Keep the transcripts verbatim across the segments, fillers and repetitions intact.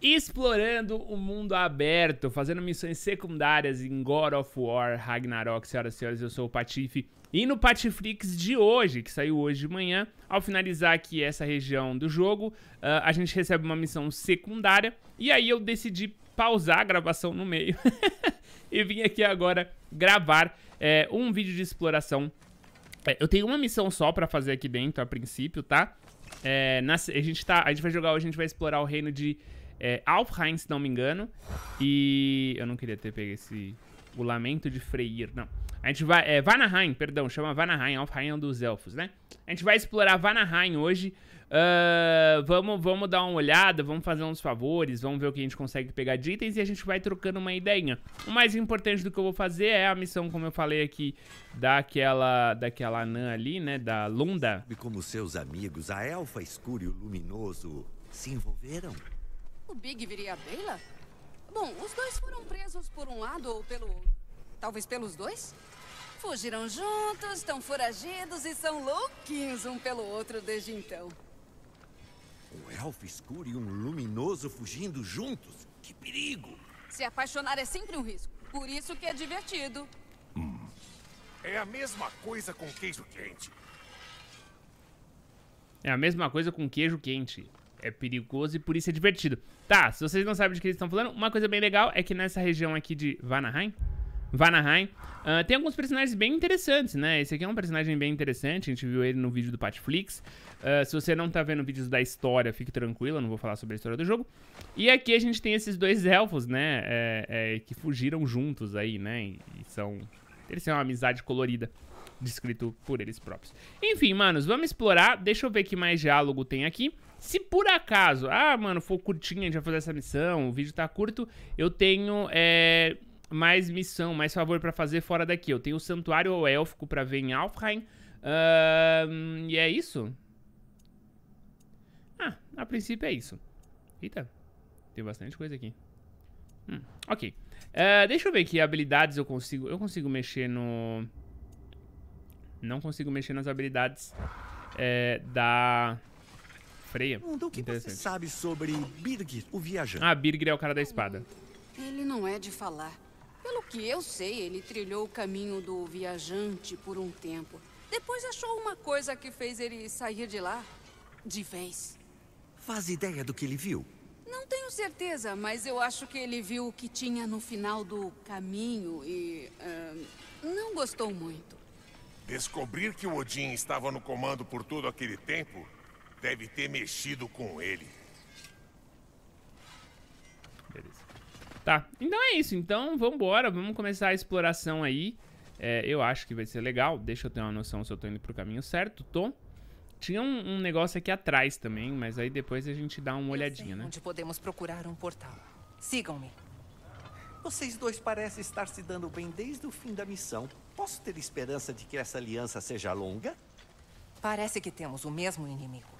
explorando o mundo aberto, fazendo missões secundárias em God of War Ragnarok, senhoras e senhores, eu sou o Patife. E no Patiflix de hoje, que saiu hoje de manhã, ao finalizar aqui essa região do jogo, uh, a gente recebe uma missão secundária. E aí eu decidi pausar a gravação no meio e vim aqui agora gravar é, um vídeo de exploração. É, eu tenho uma missão só pra fazer aqui dentro a princípio, tá? É, na, a, gente tá a gente vai jogar hoje, a gente vai explorar o reino de... É, Alfheim, se não me engano. E... eu não queria ter pego esse... O Lamento de Freyr, não. A gente vai... É, Vanaheim, perdão, chama Vanaheim. Alfheim é um dos elfos, né? A gente vai explorar Vanaheim hoje. uh, Vamos vamos dar uma olhada, vamos fazer uns favores, vamos ver o que a gente consegue pegar de itens e a gente vai trocando uma ideinha. O mais importante do que eu vou fazer é a missão, como eu falei aqui, daquela... daquela anã ali, né? Da Lunda. E como seus amigos, a elfa escura e o luminoso, se envolveram? O Big viria a Bela? Bom, os dois foram presos por um lado ou pelo outro. Talvez pelos dois? Fugiram juntos, estão foragidos e são louquinhos um pelo outro desde então. Um elfo escuro e um luminoso fugindo juntos? Que perigo! Se apaixonar é sempre um risco. Por isso que é divertido. Hum. É a mesma coisa com queijo quente. É a mesma coisa com queijo quente. É perigoso e por isso é divertido. Tá, se vocês não sabem de que eles estão falando, uma coisa bem legal é que nessa região aqui de Vanaheim, Vanaheim uh, tem alguns personagens bem interessantes, né? Esse aqui é um personagem bem interessante, a gente viu ele no vídeo do Patiflix. uh, Se você não tá vendo vídeos da história, fique tranquilo, eu não vou falar sobre a história do jogo. E aqui a gente tem esses dois elfos, né? É, é, que fugiram juntos aí, né? E, e são... eles têm uma amizade colorida, descrito por eles próprios. Enfim, manos, vamos explorar. Deixa eu ver que mais diálogo tem aqui. Se por acaso, ah, mano, for curtinho, a gente vai fazer essa missão, o vídeo tá curto, eu tenho é, mais missão, mais favor pra fazer fora daqui. Eu tenho o Santuário Élfico pra ver em Alfheim. uh, E é isso? Ah, a princípio é isso. Eita, tem bastante coisa aqui. hum, Ok, uh, deixa eu ver que habilidades eu consigo. Eu consigo mexer no... Não consigo mexer nas habilidades é, da... Freya. O que você sabe sobre Birgir, o viajante? Ah, Birgir é o cara da espada. Ele não é de falar. Pelo que eu sei, ele trilhou o caminho do viajante por um tempo. Depois achou uma coisa que fez ele sair de lá de vez. Faz ideia do que ele viu? Não tenho certeza, mas eu acho que ele viu o que tinha no final do caminho e uh, não gostou muito. Descobrir que o Odin estava no comando por todo aquele tempo... deve ter mexido com ele. Beleza. Tá, então é isso. Então vambora, vamos começar a exploração aí. É, eu acho que vai ser legal. Deixa eu ter uma noção se eu tô indo pro caminho certo. Tô. Tinha um, um negócio aqui atrás também, mas aí depois a gente dá uma olhadinha, né? Onde podemos procurar um portal. Sigam-me. Vocês dois parecem estar se dando bem desde o fim da missão. Posso ter esperança de que essa aliança seja longa? Parece que temos o mesmo inimigo.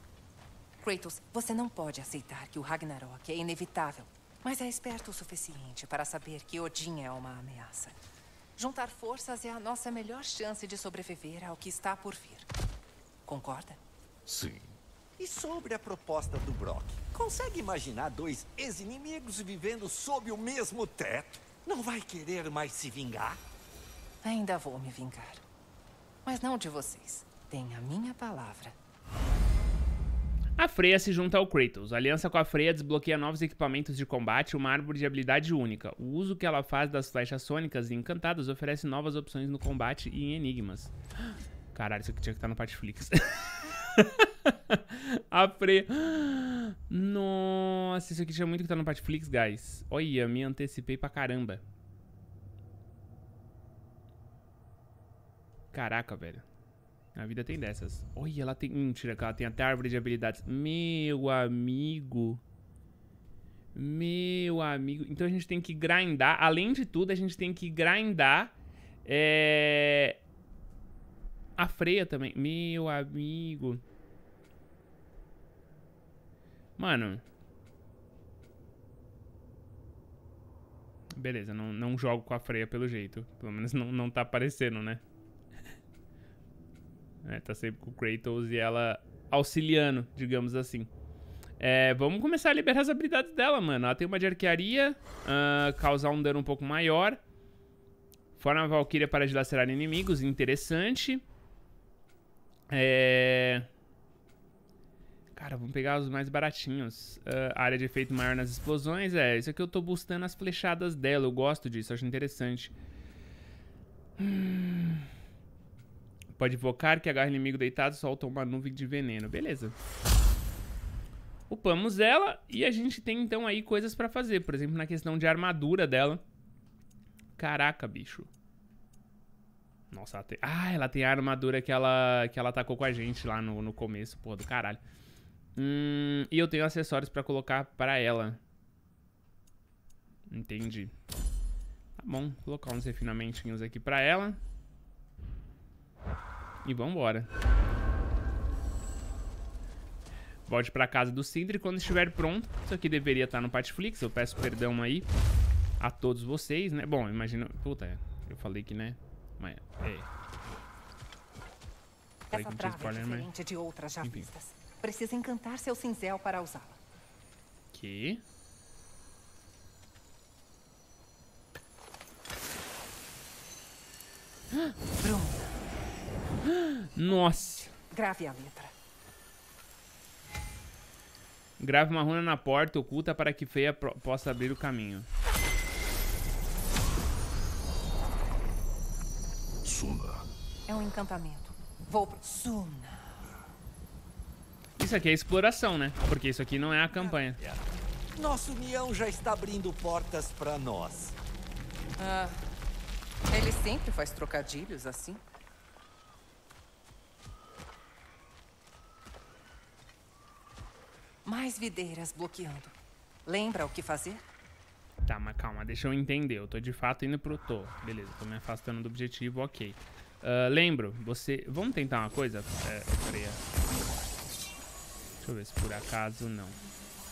Kratos, você não pode aceitar que o Ragnarok é inevitável, mas é esperto o suficiente para saber que Odin é uma ameaça. Juntar forças é a nossa melhor chance de sobreviver ao que está por vir. Concorda? Sim. E sobre a proposta do Brock? Consegue imaginar dois ex-inimigos vivendo sob o mesmo teto? Não vai querer mais se vingar? Ainda vou me vingar. Mas não de vocês. Tem a minha palavra. A Freya se junta ao Kratos. A aliança com a Freya desbloqueia novos equipamentos de combate e uma árvore de habilidade única. O uso que ela faz das flechas sônicas e encantadas oferece novas opções no combate e em enigmas. Caralho, isso aqui tinha que estar no Patiflix. A Freya... Nossa, isso aqui tinha muito que estar no Patiflix, guys. Olha, me antecipei pra caramba. Caraca, velho. A vida tem dessas. Olha, ela tem... Mentira, que ela tem até árvore de habilidades. Meu amigo. Meu amigo. Então a gente tem que grindar. Além de tudo, a gente tem que grindar. É... A Freya também. Meu amigo. Mano. Beleza, não, não jogo com a Freya pelo jeito. Pelo menos não, não tá aparecendo, né? É, tá sempre com o Kratos e ela auxiliando, digamos assim. É, vamos começar a liberar as habilidades dela, mano. Ela tem uma de arquearia, uh, causar um dano um pouco maior. Forma a Valquíria para dilacerar inimigos, interessante. É... Cara, vamos pegar os mais baratinhos. Uh, área de efeito maior nas explosões. É, isso aqui eu tô boostando as flechadas dela. Eu gosto disso, acho interessante. Hum... Pode invocar que agarra inimigo deitado, solta uma nuvem de veneno. Beleza. Upamos ela e a gente tem então aí coisas pra fazer. Por exemplo, na questão de armadura dela. Caraca, bicho. Nossa, ela tem... Ah, ela tem a armadura que ela, que ela atacou com a gente lá no, no começo. Porra do caralho. Hum, e eu tenho acessórios pra colocar pra ela. Entendi. Tá bom, vou colocar uns refinamentinhos aqui pra ela. E vambora. Volte pra casa do Sindri quando estiver pronto. Isso aqui deveria estar no Patiflix. Eu peço perdão aí a todos vocês, né? Bom, imagina... Puta, eu falei que, né? Mas... É. Falei que não tinha spoiler, mas... Enfim. Precisa encantar seu cinzel para usá-la. Que? Pronto. Nossa. Grave a letra. Grave uma runa na porta oculta para que Freya possa abrir o caminho. Suna. É um encantamento. Vou pro... Suna. Isso aqui é exploração, né? Porque isso aqui não é a campanha. Nossa união já está abrindo portas para nós. Ah, ele sempre faz trocadilhos assim. Mais videiras bloqueando. Lembra o que fazer? Tá, mas calma, deixa eu entender. Eu tô de fato indo pro Tô. Beleza, tô me afastando do objetivo, ok. Uh, lembro, você... Vamos tentar uma coisa? É, Freya. Deixa eu ver se por acaso não.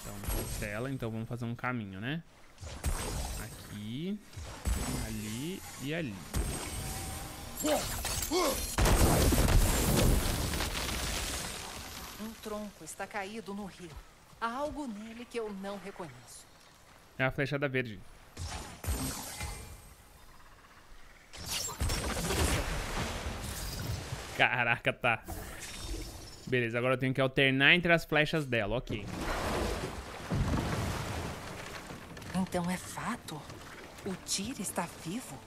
Então, cancela. Então vamos fazer um caminho, né? Aqui, ali e ali. Um tronco está caído no rio. Há algo nele que eu não reconheço. É a flechada verde. Caraca, tá. Beleza, agora eu tenho que alternar entre as flechas dela, ok. Então é fato? O Tyr está vivo?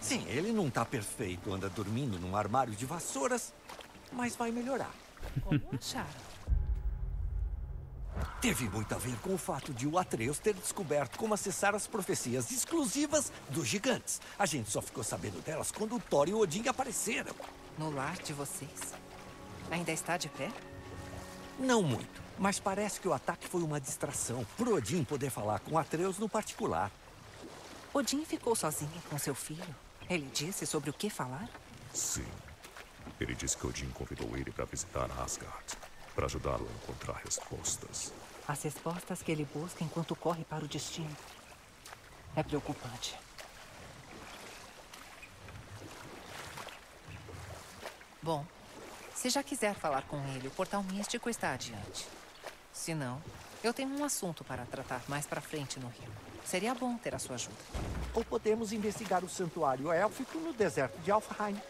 Sim, ele não tá perfeito. Anda dormindo num armário de vassouras, mas vai melhorar. Como acharam? Teve muito a ver com o fato de o Atreus ter descoberto como acessar as profecias exclusivas dos gigantes. A gente só ficou sabendo delas quando o Thor e o Odin apareceram. No lar de vocês? Ainda está de pé? Não muito, mas parece que o ataque foi uma distração pro Odin poder falar com Atreus no particular. Odin ficou sozinho com seu filho? Ele disse sobre o que falar? Sim. Ele disse que Odin convidou ele para visitar Asgard, para ajudá-lo a encontrar respostas. As respostas que ele busca enquanto corre para o destino. É preocupante. Bom, se já quiser falar com ele, o portal místico está adiante. Se não, eu tenho um assunto para tratar mais para frente no rio. Seria bom ter a sua ajuda. Ou podemos investigar o santuário élfico no deserto de Alfheim.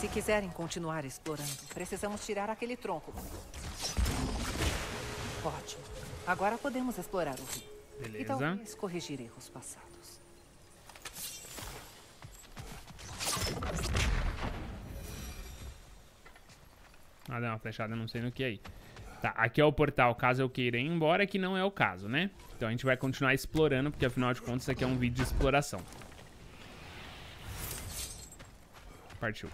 Se quiserem continuar explorando, precisamos tirar aquele tronco. Ótimo. Agora podemos explorar o rio. Beleza. E talvez corrigir erros passados. Ah, deu uma flechada, não sei no que aí. Tá, aqui é o portal, caso eu queira ir embora, que não é o caso, né? Então a gente vai continuar explorando, porque afinal de contas isso aqui é um vídeo de exploração. Partiu.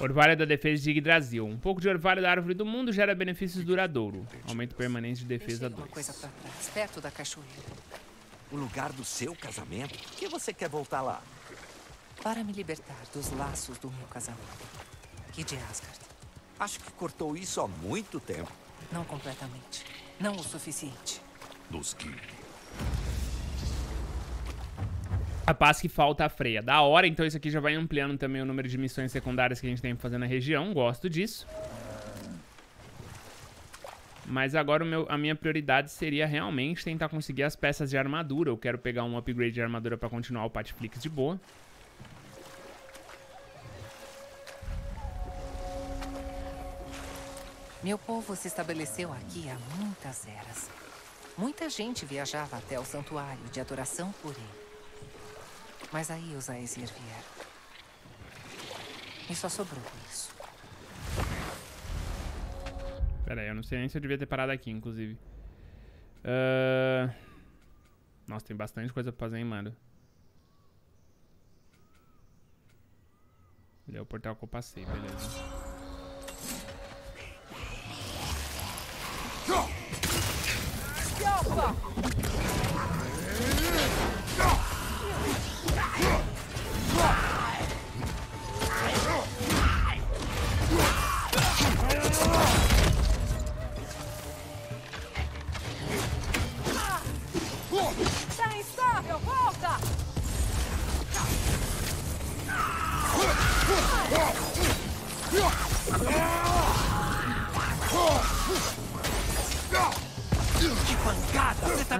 Orvalho da defesa de Yggdrasil. Um pouco de orvalho da árvore do mundo gera benefícios duradouro. Aumento permanente de defesa dois. Uma coisa pra trás, perto da cachoeira. O lugar do seu casamento? Por que você quer voltar lá? Para me libertar dos laços do meu casamento. aqui de Asgard. Acho que cortou isso há muito tempo. Não completamente. Não o suficiente. Nos guie. A paz que falta a Freya. Da hora, então isso aqui já vai ampliando também o número de missões secundárias que a gente tem pra fazer na região. Gosto disso. Mas agora o meu, a minha prioridade seria realmente tentar conseguir as peças de armadura. Eu quero pegar um upgrade de armadura pra continuar o Patiflix de boa. Meu povo se estabeleceu aqui há muitas eras. Muita gente viajava até o santuário de adoração por ele. Mas aí os Aesir vieram. E só sobrou isso. Pera aí, eu não sei nem se eu devia ter parado aqui, inclusive. Uh... Nossa, tem bastante coisa pra fazer, hein, mano. Ele é o portal que eu passei, beleza.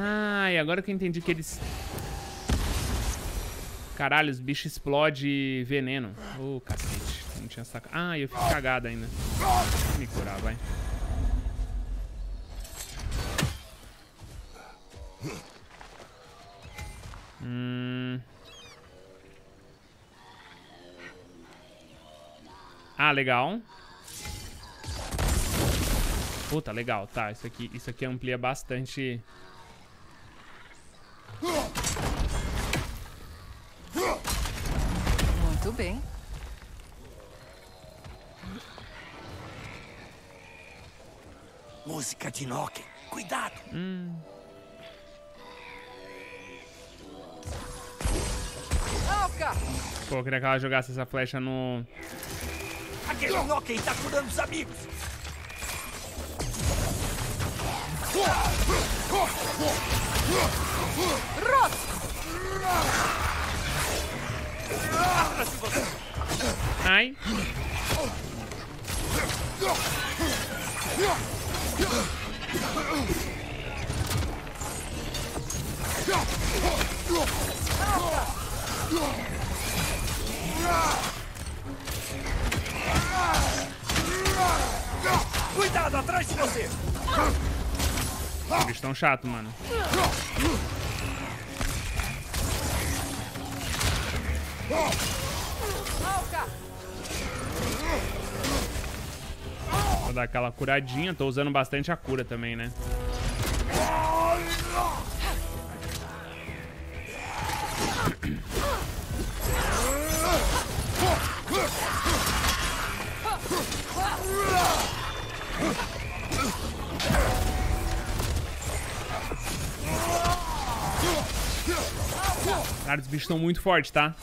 Ai, agora que eu entendi que eles... Caralho, os bichos explodem veneno. Ô, oh, cacete. Não tinha sacado. Ah, eu fico cagado ainda. Deixa me curar, vai. Hum... Ah, legal. Puta, legal. Tá, isso aqui, isso aqui amplia bastante... Muito bem. Música de Nokia. Cuidado. Hum. Pô, eu queria que ela jogasse essa flecha no... Aquele Nokia está curando os amigos. Ai. Cuidado atrás de você. Eles estão chato, mano. Vou dar aquela curadinha. Tô usando bastante a cura também, né? Cara, os bichos estão muito fortes, tá?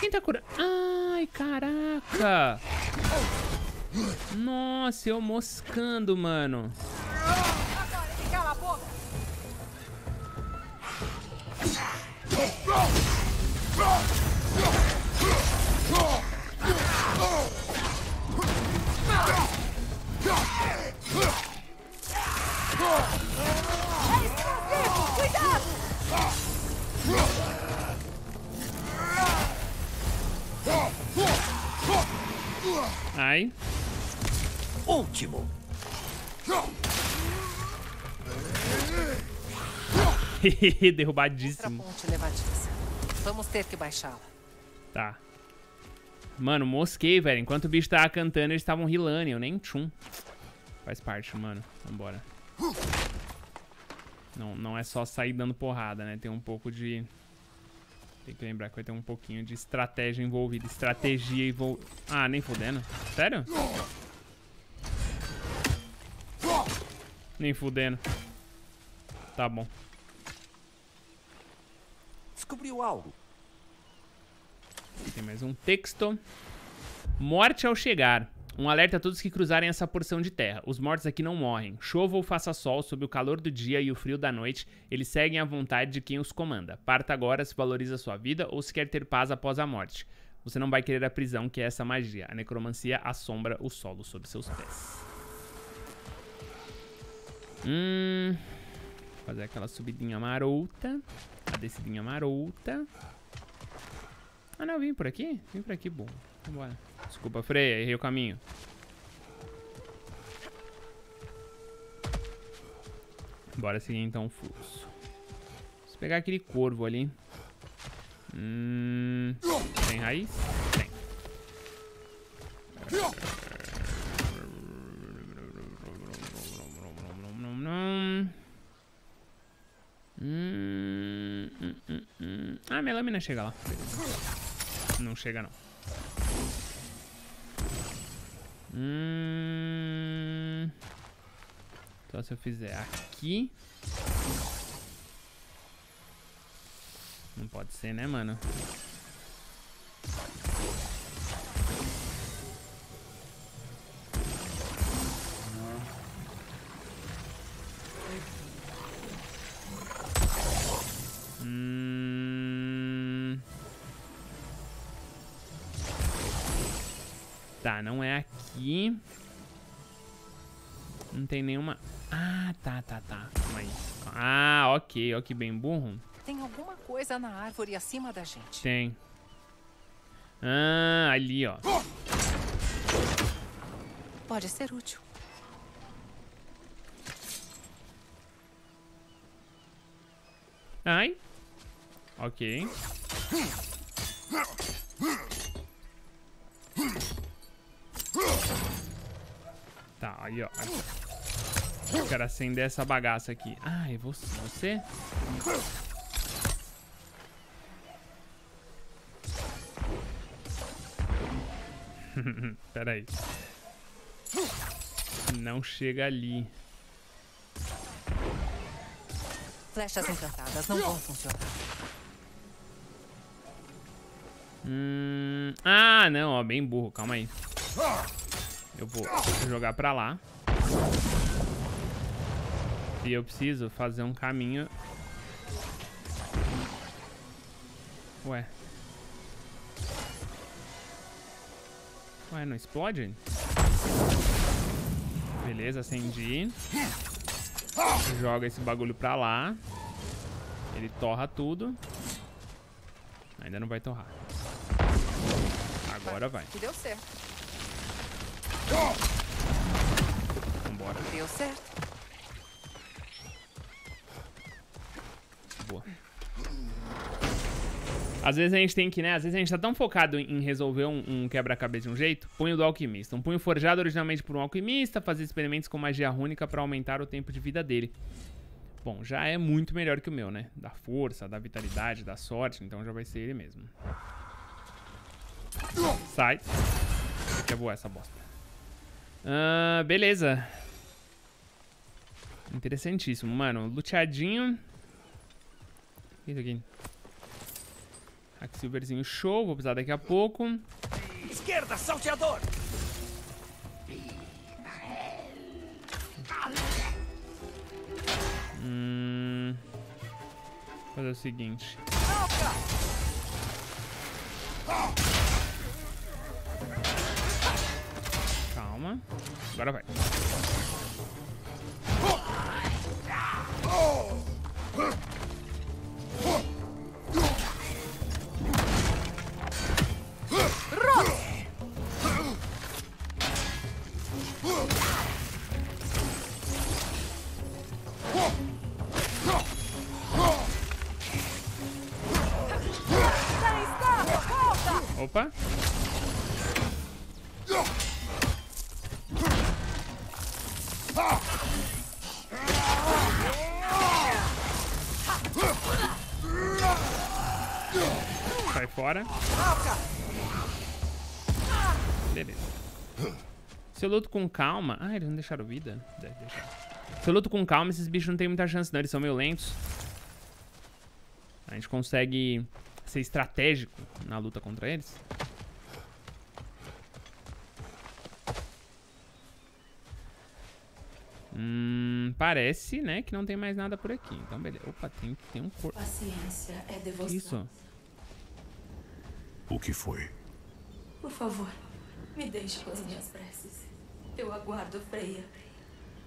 Quem tá curando? Ai, caraca! Nossa, eu moscando, mano. Ai. Último. Derrubadíssimo. Vamos ter que baixá-la. Tá. Mano, mosquei, velho. Enquanto o bicho tava cantando, eles estavam rilando. Eu nem tchum. Faz parte, mano. Vambora. Não, não é só sair dando porrada, né? Tem um pouco de... Tem que lembrar que vai ter um pouquinho de estratégia envolvida. Estratégia envolvida. Ah, nem fodendo. Sério? Nem fudendo. Tá bom. Descobriu algo. Tem mais um texto. Morte ao chegar. Um alerta a todos que cruzarem essa porção de terra. Os mortos aqui não morrem. Chova ou faça sol, sob o calor do dia e o frio da noite, eles seguem à vontade de quem os comanda. Parta agora se valoriza sua vida ou se quer ter paz após a morte. Você não vai querer a prisão, que é essa magia. A necromancia assombra o solo sob seus pés. Hum... Fazer aquela subidinha marota. A descidinha marota. Ah, não, eu vim por aqui? Vim por aqui, bom. Vambora. Desculpa, Freya, errei o caminho. Bora seguir então o fluxo. Vamos pegar aquele corvo ali. Hum... Tem raiz? Tem. Hum, hum, hum, hum. Ah, minha lâmina chega lá. Não chega, não. Hum... Então se eu fizer aqui. Não pode ser, né, mano? Tá, não é aqui. Não tem nenhuma... Ah, tá, tá, tá. Calma aí. Ah, ok. Ó que bem burro. Tem alguma coisa na árvore acima da gente. Tem. Ah, ali, ó. Pode ser útil. Ai. Ok. Tá, aí ó. Eu quero acender essa bagaça aqui. Ai, você. Você? Pera aí. Não chega ali. Flechas encantadas não vão funcionar. Hum... Ah, não, ó, bem burro. Calma aí. Eu vou jogar pra lá. E eu preciso fazer um caminho. Ué. Ué, não explode? Beleza, acendi. Joga esse bagulho pra lá. Ele torra tudo. Ainda não vai torrar. Agora vai. Que deu certo. Vambora. Deu certo. Boa. Às vezes a gente tem que, né? Às vezes a gente tá tão focado em resolver um, um quebra-cabeça de um jeito. Punho do alquimista. Um punho forjado originalmente por um alquimista. Fazer experimentos com magia rúnica pra aumentar o tempo de vida dele. Bom, já é muito melhor que o meu, né? Da força, da vitalidade, da sorte. Então já vai ser ele mesmo. Sai. Quer voar essa bosta. Ah, beleza. Interessantíssimo, mano. Luteadinho. O que é isso aqui? Hacksilverzinho show. Vou precisar daqui a pouco. Esquerda, salteador. Hum... Vou fazer o seguinte. Calma. Agora vai. Opa. Sai fora. Beleza. Se eu luto com calma... Ah, eles não deixaram vida? Deve deixar. Se eu luto com calma, esses bichos não tem muita chance, não. Eles são meio lentos. A gente consegue ser estratégico na luta contra eles. Hum, parece, né, que não tem mais nada por aqui. Então, beleza. Opa, tem, tem um corpo. Paciência é devoção. Que isso? O que foi? Por favor, me deixe com as minhas preces. Eu aguardo Freya,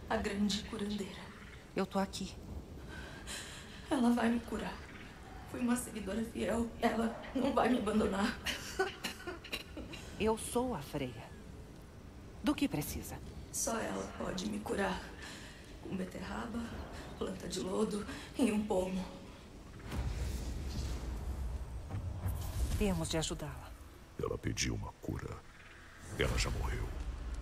a grande curandeira. Eu tô aqui. Ela vai me curar. Fui uma seguidora fiel. Ela não vai me abandonar. Eu sou a Freya. Do que precisa? Só ela pode me curar. Com beterraba, planta de lodo e um pomo. Temos de ajudá-la. Ela pediu uma cura. Ela já morreu.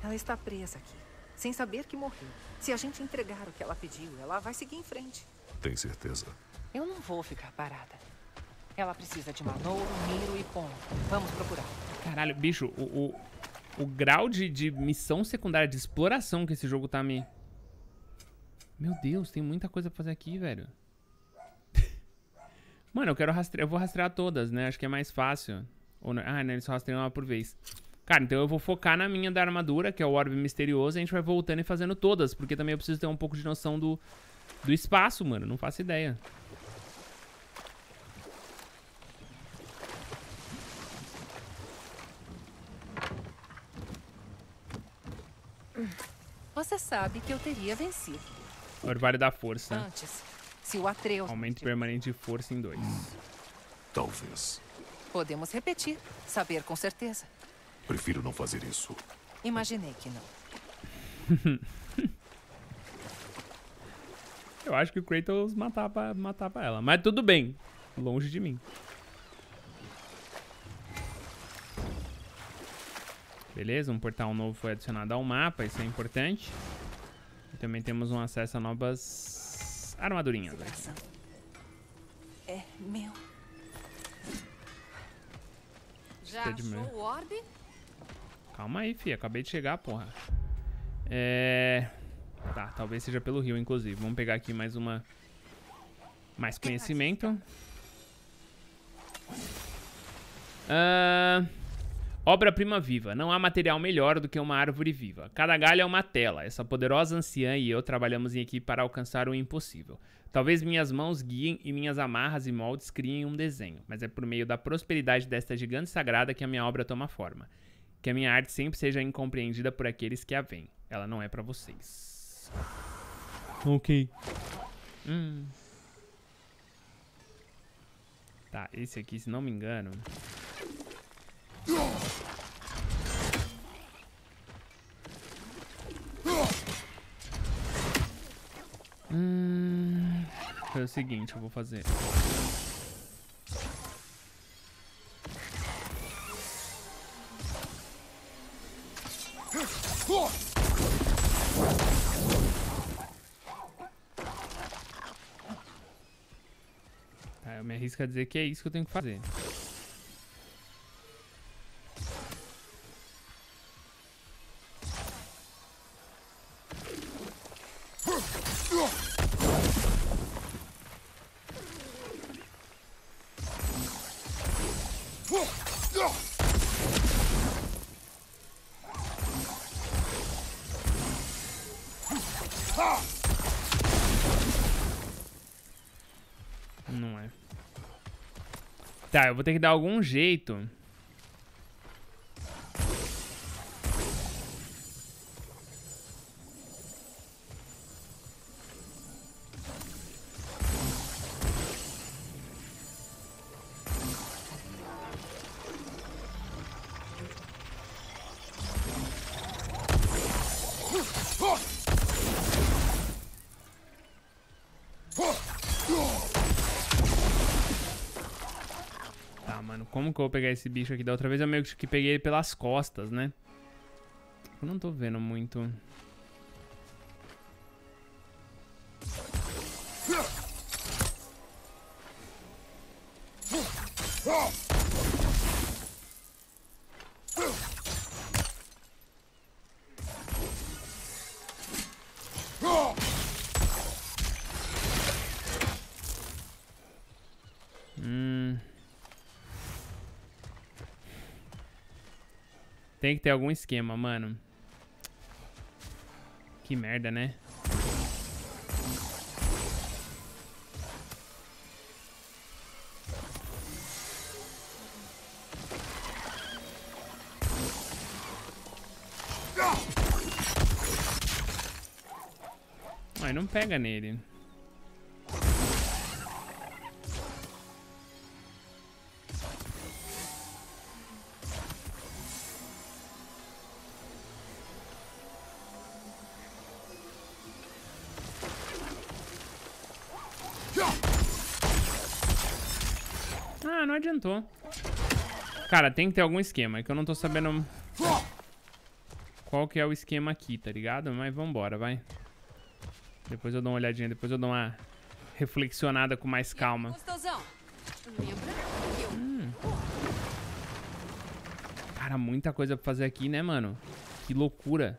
Ela está presa aqui, sem saber que morreu. Se a gente entregar o que ela pediu, ela vai seguir em frente. Tem certeza? Eu não vou ficar parada. Ela precisa de manouro, miro e pomo. Vamos procurar. Caralho, bicho, o... o... O grau de, de missão secundária, de exploração que esse jogo tá me... Meu Deus, tem muita coisa pra fazer aqui, velho. Mano, eu quero rastrear... Eu vou rastrear todas, né? Acho que é mais fácil. Ou não... Ah, né? Eles só rastreiam uma por vez. Cara, então eu vou focar na minha da armadura, que é o orbe misterioso, e a gente vai voltando e fazendo todas, porque também eu preciso ter um pouco de noção do, do espaço, mano. Não faço ideia. Você sabe que eu teria vencido. Orvalho da força. Antes, se o Atreus... Aumento permanente de força em dois. Talvez. Podemos repetir. Saber com certeza. Prefiro não fazer isso. Imaginei que não. Eu acho que o Kratos matava, matava ela. Mas tudo bem. Longe de mim. Beleza, um portal novo foi adicionado ao mapa, isso é importante. E também temos um acesso a novas armadurinhas. É meu. Já achou o orbe? Calma aí, fi, acabei de chegar, porra. É... Tá, talvez seja pelo rio, inclusive. Vamos pegar aqui mais uma... Mais conhecimento. Ahn... Uh... Obra-prima viva. Não há material melhor do que uma árvore viva. Cada galho é uma tela. Essa poderosa anciã e eu trabalhamos em equipe para alcançar o impossível. Talvez minhas mãos guiem e minhas amarras e moldes criem um desenho. Mas é por meio da prosperidade desta gigante sagrada que a minha obra toma forma. Que a minha arte sempre seja incompreendida por aqueles que a veem. Ela não é para vocês. Ok. Hum. Tá, esse aqui, se não me engano... Hum, é o seguinte, eu vou fazer. Tá, eu me arrisco a dizer que é isso que eu tenho que fazer. Não é. Tá, eu vou ter que dar algum jeito. Que eu vou pegar esse bicho aqui da outra vez. Eu meio que peguei ele pelas costas, né? Eu não tô vendo muito. Tem que ter algum esquema, mano. Que merda, né? Ai, não pega nele. Ah, não adiantou. Cara, tem que ter algum esquema. É que eu não tô sabendo qual que é o esquema aqui, tá ligado? Mas vambora, vai. Depois eu dou uma olhadinha. Depois eu dou uma reflexionada com mais calma. Hum. Cara, muita coisa pra fazer aqui, né, mano? Que loucura.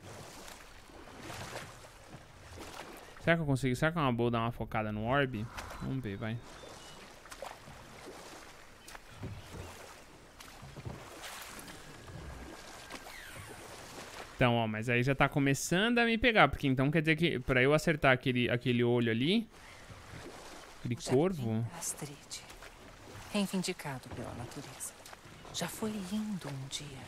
Será que eu consigo? Será que é uma boa dar uma focada no orb? Vamos ver, vai. Então, ó, mas aí já tá começando a me pegar. Porque então quer dizer que pra eu acertar aquele, aquele olho ali, aquele corvo... Astrid, reivindicado pela natureza. Já foi lindo um dia.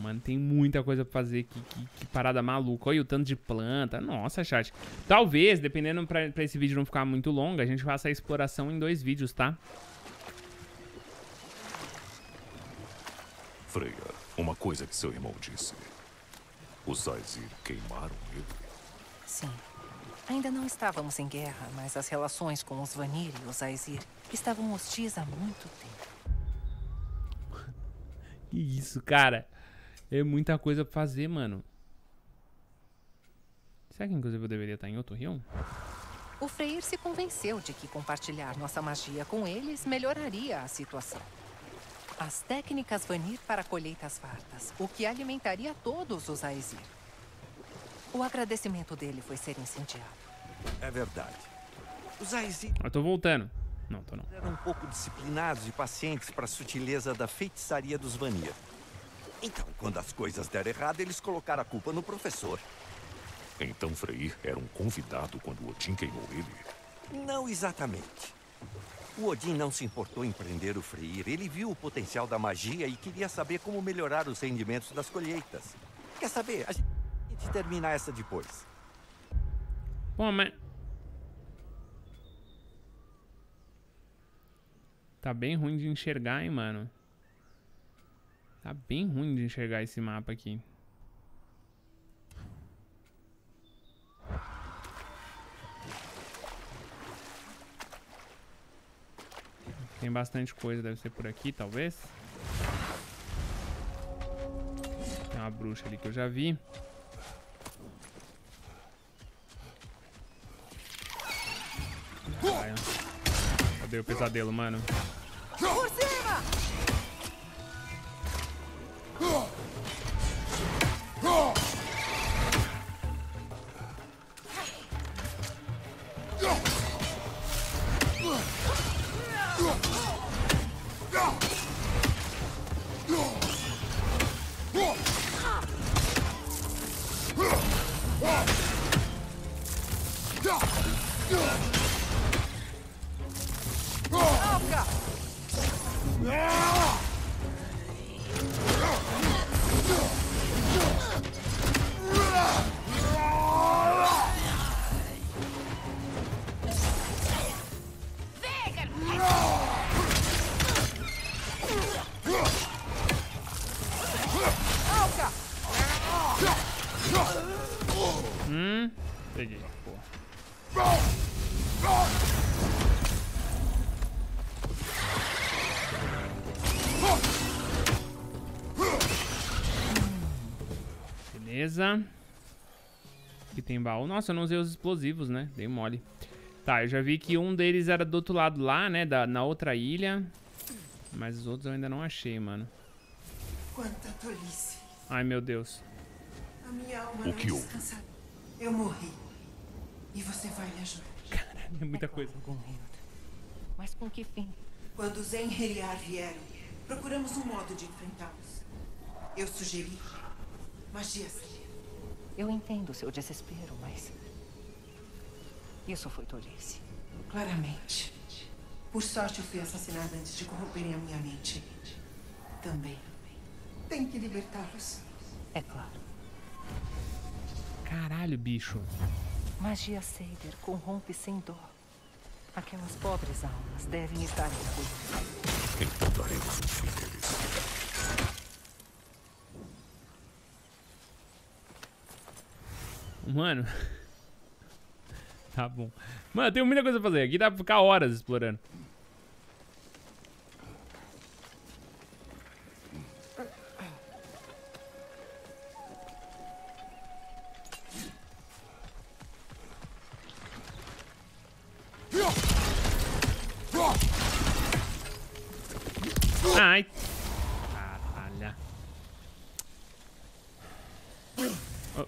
Mano, tem muita coisa pra fazer. Que, que, que parada maluca. Olha o tanto de planta. Nossa, chat. Talvez, dependendo pra, pra esse vídeo não ficar muito longo, a gente faça a exploração em dois vídeos, tá? Freya, uma coisa que seu irmão disse. Os Aesir queimaram ele. Sim. Ainda não estávamos em guerra, mas as relações com os Vanir e os Aesir estavam hostis há muito tempo. Que isso, cara. É muita coisa pra fazer, mano. Será que inclusive eu deveria estar em outro rio? O Freyr se convenceu de que compartilhar nossa magia com eles melhoraria a situação. As técnicas Vanir para colheitas fartas, o que alimentaria todos os Aesir. O agradecimento dele foi ser incendiado. É verdade. Os Aesir... Eu tô voltando. Não, tô não. Eram um pouco disciplinados e pacientes para a sutileza da feitiçaria dos Vanir. Então, quando as coisas deram errado, eles colocaram a culpa no professor. Então Freyr era um convidado quando Odin queimou ele? Não exatamente. O Odin não se importou em prender o Freyr. Ele viu o potencial da magia e queria saber como melhorar os rendimentos das colheitas. Quer saber? A gente termina essa depois. Bom, mas... Tá bem ruim de enxergar, hein, mano? Tá bem ruim de enxergar esse mapa aqui. Tem bastante coisa, deve ser por aqui, talvez. Tem uma bruxa ali que eu já vi. Caralho. Cadê o pesadelo, mano? Por cima! Aqui tem baú. Nossa, eu não usei os explosivos, né? Dei mole. Tá, eu já vi que um deles era do outro lado lá, né? Da, na outra ilha. Mas os outros eu ainda não achei, mano. Quanta tolice. Ai, meu Deus. A minha alma o que houve? Eu morri. E você vai me ajudar. Cara, é muita coisa. Mas com que fim? Quando os Einherjar vieram, procuramos um modo de enfrentá-los. Eu sugeri magia. Eu entendo seu desespero, mas... isso foi tolice. Claramente. Por sorte eu fui assassinada antes de corromperem a minha mente. Também. Tem que libertá-los. É claro. Caralho, bicho. Magia Seidr corrompe sem dó. Aquelas pobres almas devem estar em fúria. Encontraremos o fim deles. Mano. Tá bom. Mano, eu tenho muita coisa pra fazer. Aqui dá pra ficar horas explorando. Ai. Caralho. Oh.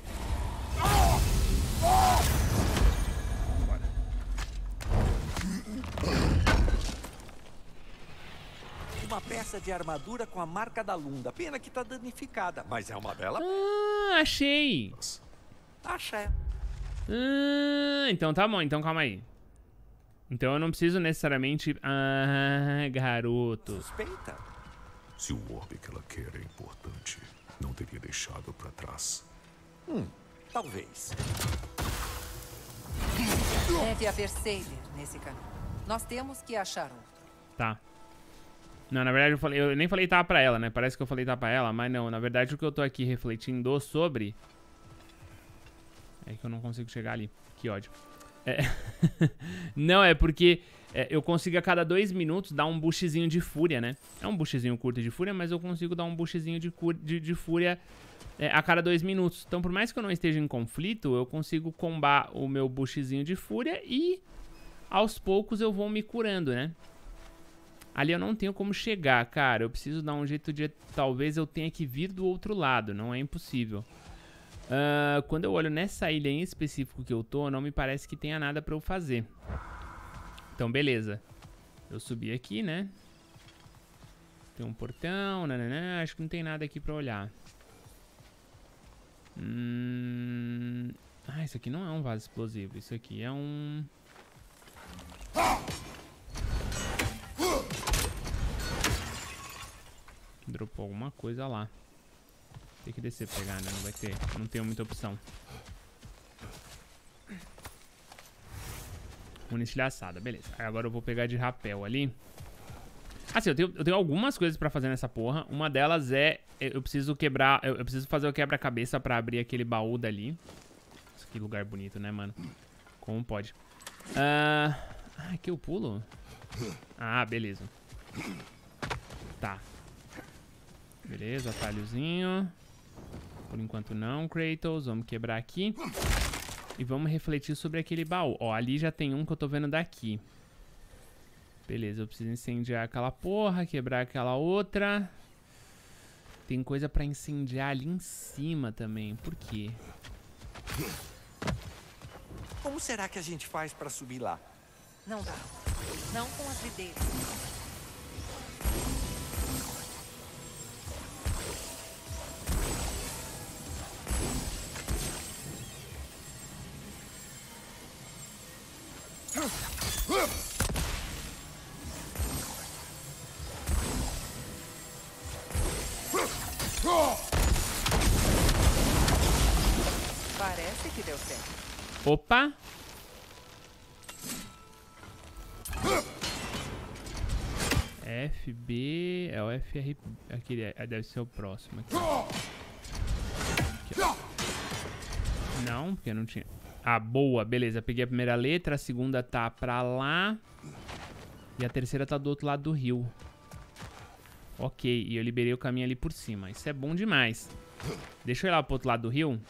Uma peça de armadura com a marca da Lunda. Pena que tá danificada, mas é uma bela... Ah, achei. Nossa. Achei. Ah, então tá bom, então calma aí. Então eu não preciso necessariamente... Ah, garoto. Suspeita. Se o orbe que ela quer é importante, não teria deixado pra trás. Hum. Talvez. Deve haver Seidr nesse caminho. Nós temos que achar outro. Tá. Não, na verdade eu, falei, eu nem falei tá pra ela, né? Parece que eu falei tá pra ela, mas não. Na verdade o que eu tô aqui refletindo sobre... é que eu não consigo chegar ali. Que ódio. É... não, é porque é, eu consigo a cada dois minutos dar um boostzinho de fúria, né? É um boostzinho curto de fúria, mas eu consigo dar um boostzinho de, cur... de, de fúria... É, a cada dois minutos. Então, por mais que eu não esteja em conflito, eu consigo combar o meu buchzinho de fúria e aos poucos eu vou me curando, né? Ali eu não tenho como chegar, cara. Eu preciso dar um jeito de... talvez eu tenha que vir do outro lado. Não é impossível. Uh, quando eu olho nessa ilha em específico que eu tô, não me parece que tenha nada pra eu fazer. Então, beleza. Eu subi aqui, né? Tem um portão, nananã. Acho que não tem nada aqui pra olhar. Hum... Ah, isso aqui não é um vaso explosivo. Isso aqui é um... Dropou alguma coisa lá. Tem que descer pra pegar, né? Não vai ter... não tenho muita opção. Municília assada, beleza. Agora eu vou pegar de rapel ali. Assim, eu tenho, eu tenho algumas coisas pra fazer nessa porra. Uma delas é... eu preciso quebrar... Eu, eu preciso fazer o quebra-cabeça pra abrir aquele baú dali. Nossa, que lugar bonito, né, mano? Como pode? Uh, ah, aqui eu pulo? Ah, beleza. Tá. Beleza, atalhozinho. Por enquanto não, Kratos. Vamos quebrar aqui. E vamos refletir sobre aquele baú. Ó, ali já tem um que eu tô vendo daqui. Beleza, eu preciso incendiar aquela porra, quebrar aquela outra. Tem coisa pra incendiar ali em cima também. Por quê? Como será que a gente faz pra subir lá? Não dá. Não com as videiras. Parece que deu certo. Opa! F B... é o F R... aquele é, deve ser o próximo aqui. Aqui, ó. Não, porque não tinha... Ah, boa, beleza. Peguei a primeira letra, a segunda tá pra lá. E a terceira tá do outro lado do rio. Ok, e eu liberei o caminho ali por cima. Isso é bom demais. Deixa eu ir lá pro outro lado do rio.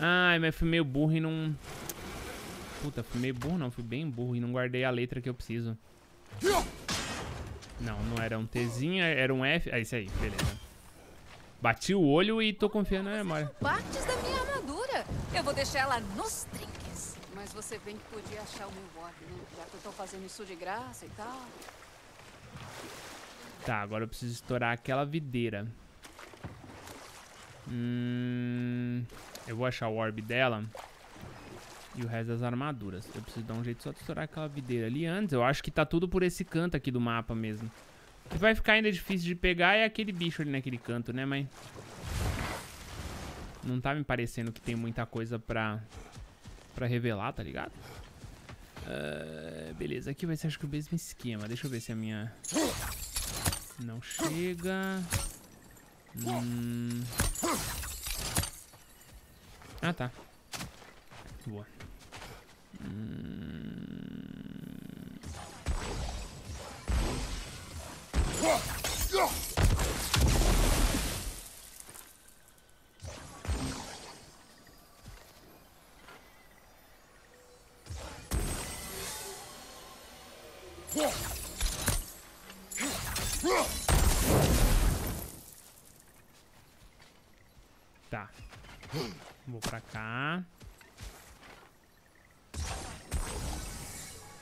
Ai, mas fui meio burro e não... Puta, fui meio burro não, fui bem burro e não guardei a letra que eu preciso. Não, não era um Tzinho, era um F... Ah, isso aí, beleza. Bati o olho e tô confiando na memória. Partes da minha armadura. Eu vou deixar ela nos trinques. Mas você bem que podia achar o meu bode, né? Já que eu tô fazendo isso de graça e tal. Tá, agora eu preciso estourar aquela videira. Hum, eu vou achar o orbe dela e o resto das armaduras. Eu preciso dar um jeito só de estourar aquela videira ali antes. Eu acho que tá tudo por esse canto aqui do mapa mesmo. O que vai ficar ainda difícil de pegar é aquele bicho ali naquele canto, né, mãe? Não tá me parecendo que tem muita coisa pra, pra revelar, tá ligado? Uh, beleza, aqui vai ser acho que o mesmo esquema. Deixa eu ver se a minha... Não chega... Hum... Ah, tá. Boa. Hum... Tá. Vou pra cá.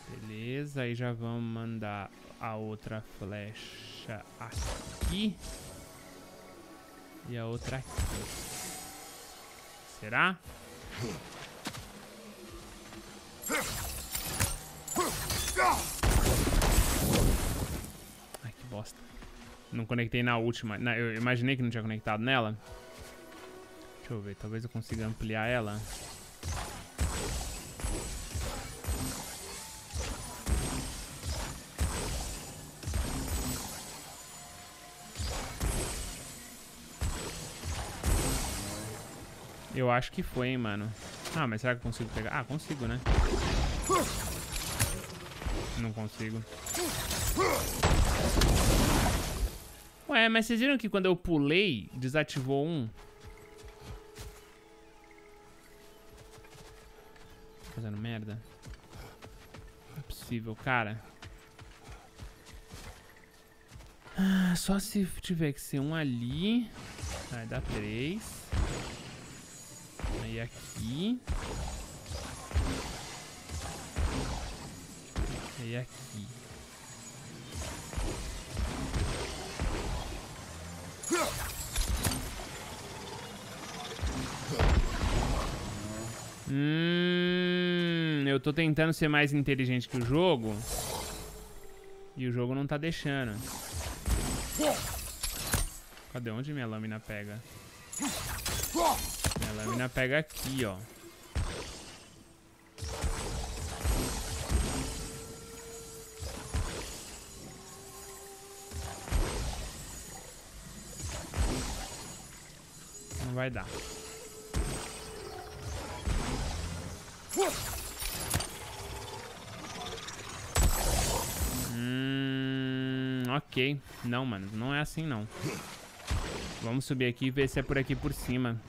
Beleza, aí já vamos mandar a outra flecha aqui. E a outra aqui. Será? Ai, que bosta. Não conectei na última. Não, eu imaginei que não tinha conectado nela. Deixa eu ver, talvez eu consiga ampliar ela. Eu acho que foi, hein, mano. Ah, mas será que eu consigo pegar? Ah, consigo, né? Não consigo. Ué, mas vocês viram que quando eu pulei, desativou um? Fazendo merda. Não é possível, cara. Ah, só se tiver que ser um ali. Aí dá três. Aí aqui. Aí aqui. Hum. Eu tô tentando ser mais inteligente que o jogo e o jogo não tá deixando. Cadê? Onde minha lâmina pega? Minha lâmina pega aqui, ó. Não vai dar. Ok. Não, mano. Não é assim, não. Vamos subir aqui e ver se é por aqui por cima.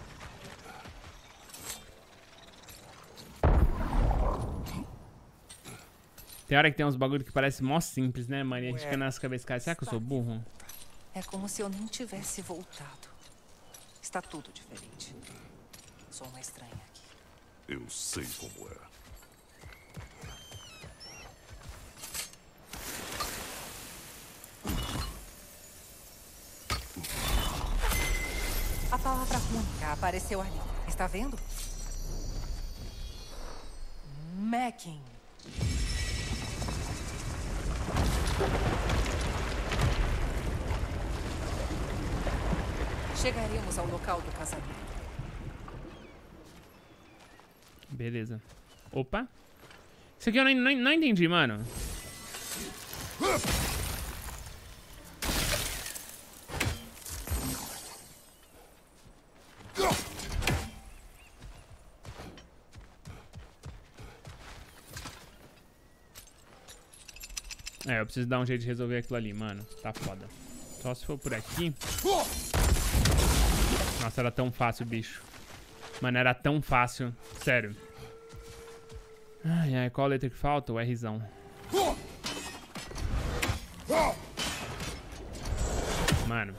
Tem hora que tem uns bagulho que parece mó simples, né, mano? E a gente fica nas cabeças, cara. Será que eu sou burro? É como se eu nem tivesse voltado. Está tudo diferente. Sou uma estranha aqui. Eu sei como é. A palavra rúnica apareceu ali. Está vendo? Macking. Chegaremos ao local do casamento. Beleza. Opa. Isso aqui eu não, não, não entendi, mano. É, eu preciso dar um jeito de resolver aquilo ali, mano. Tá foda. Só se for por aqui. Nossa, era tão fácil, bicho. Mano, era tão fácil. Sério. Ai, ai, qual letra que falta? O Rzão. Mano.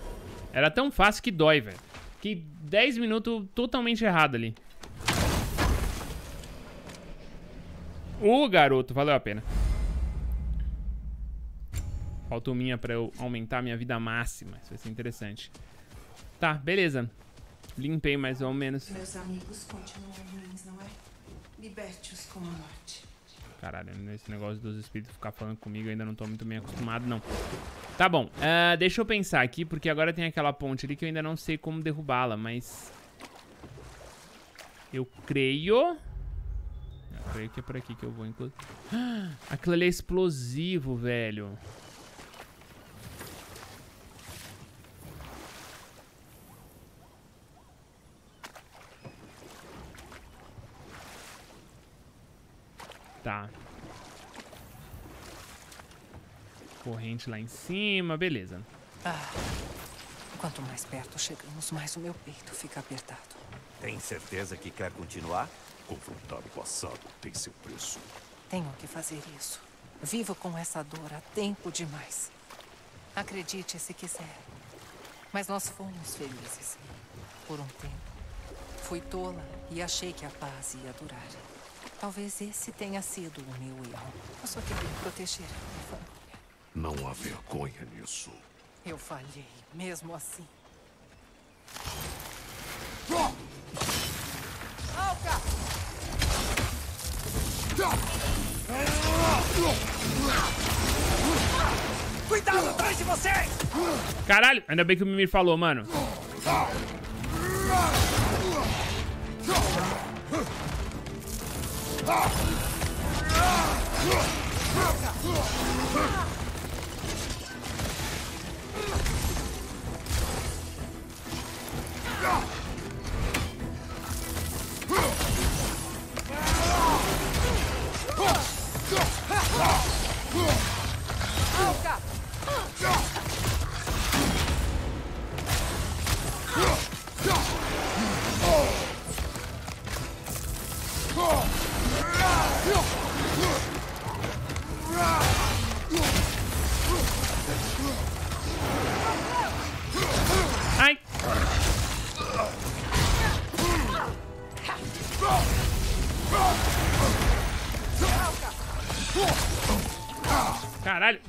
Era tão fácil que dói, velho. Que dez minutos totalmente errado ali. Ô, garoto, valeu a pena. Faltou minha pra eu aumentar minha vida máxima. Isso vai ser interessante. Tá, beleza. Limpei mais ou menos. Meus amigos continuam ruins, não é? Liberte-os com a morte. Caralho, esse negócio dos espíritos ficar falando comigo, eu ainda não tô muito bem acostumado, não. Tá bom, uh, deixa eu pensar aqui, porque agora tem aquela ponte ali que eu ainda não sei como derrubá-la, mas... Eu creio... Eu creio que é por aqui que eu vou, inclusive. Ah, aquilo ali é explosivo, velho. Tá. Corrente lá em cima, beleza. Ah, quanto mais perto chegamos, mais o meu peito fica apertado. Tem certeza que quer continuar? Confrontar o passado tem seu preço. Tenho que fazer isso. Vivo com essa dor há tempo demais. Acredite se quiser. Mas nós fomos felizes. Por um tempo. Fui tola e achei que a paz ia durar. Talvez esse tenha sido o meu erro. Eu só queria proteger a minha família. Não há vergonha nisso. Eu falhei, mesmo assim. Cuidado atrás de vocês! Caralho, ainda bem que o Mimir falou, mano. Caralho.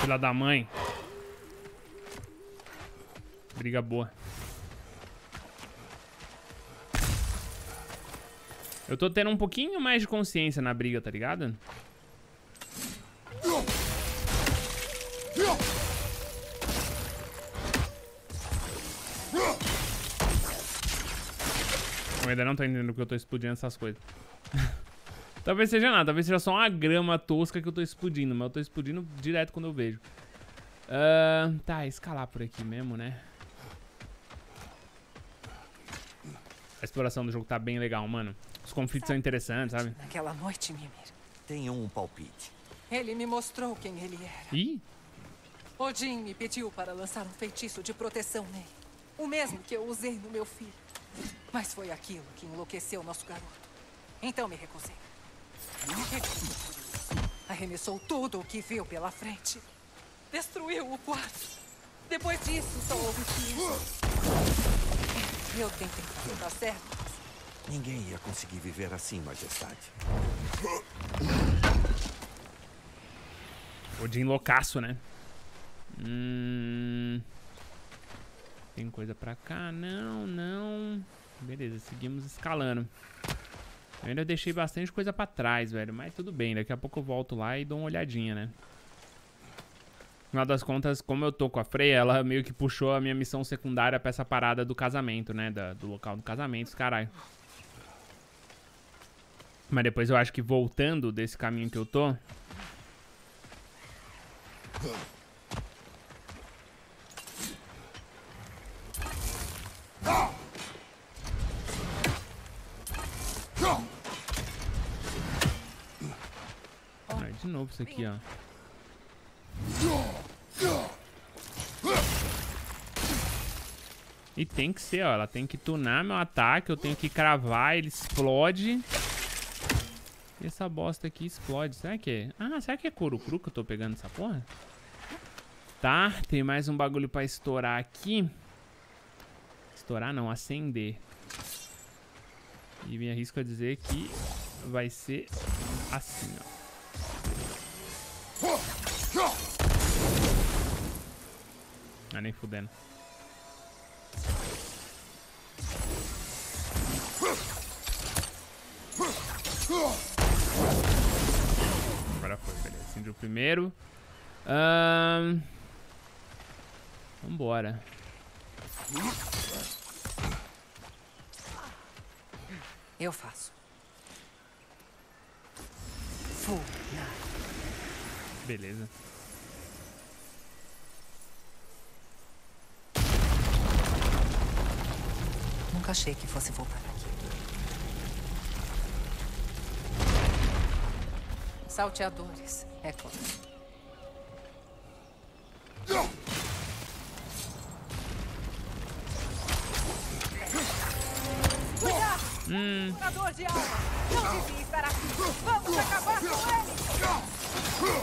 Filha da mãe. Briga boa. Eu tô tendo um pouquinho mais de consciência na briga, tá ligado? Eu ainda não tô entendendo porque eu tô explodindo essas coisas. Talvez seja nada, talvez seja só uma grama tosca que eu tô explodindo, mas eu tô explodindo direto quando eu vejo. Uh, tá, escalar por aqui mesmo, né? A exploração do jogo tá bem legal, mano. Os conflitos sabe, são interessantes, sabe? Naquela noite, Mimir, tenho um palpite. Ele me mostrou quem ele era. Ih? Odin me pediu para lançar um feitiço de proteção nele. O mesmo que eu usei no meu filho. Mas foi aquilo que enlouqueceu nosso garoto. Então me recusei. Arremessou tudo o que viu pela frente. Destruiu o quarto. Depois disso, só houve que eu tentei fazer dar certo. Ninguém ia conseguir viver assim, majestade. Odin loucaço, né? Hum... Tem coisa pra cá? Não, não. Beleza, seguimos escalando. Eu ainda deixei bastante coisa pra trás, velho. Mas tudo bem, daqui a pouco eu volto lá e dou uma olhadinha, né? final das contas, como eu tô com a Freya, ela meio que puxou a minha missão secundária pra essa parada do casamento, né? Da, do local do casamento, os caralho. Mas depois eu acho que voltando desse caminho que eu tô... Ah, de novo isso aqui, ó. E tem que ser, ó. Ela tem que tunar meu ataque. Eu tenho que cravar, ele explode. E essa bosta aqui explode. Será que é? Ah, será que é couro cru que eu tô pegando essa porra? Tá, tem mais um bagulho pra estourar aqui. Estourar não, acender. E me arrisco a dizer que vai ser assim, ó. Ah, nem fudendo. Agora foi, beleza. Acende o primeiro. Ahn... Vambora. Eu faço. Fúria. Beleza. Nunca achei que fosse voltar aqui. Salteadores, é claro. Cuidado! Hum. Curador de alma! Não devia estar aqui! Vamos acabar com ele!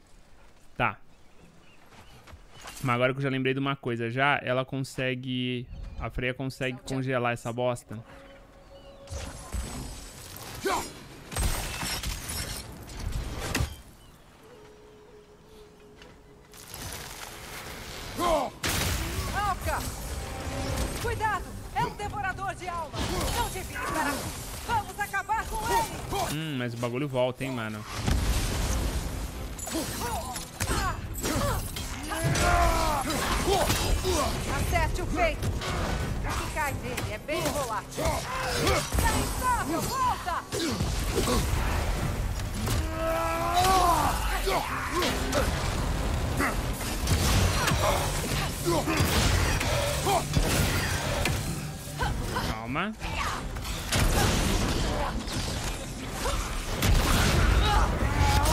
Tá. Mas agora que eu já lembrei de uma coisa já, ela consegue... a Freya consegue congelar essa bosta. Cuidado! É um devorador de alma! Não devia estar aqui! Vamos acabar com ele! Hum, mas o bagulho volta, hein, mano? Acerte o peito! O que cai dele é bem volátil! Tá instável! Volta! Calma.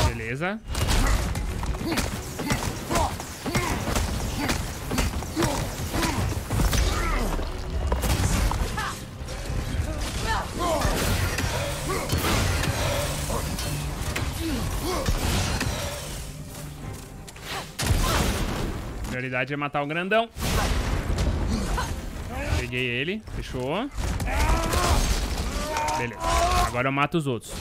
Beleza. Prioridade é matar o grandão. Peguei ele, fechou. Beleza, agora eu mato os outros.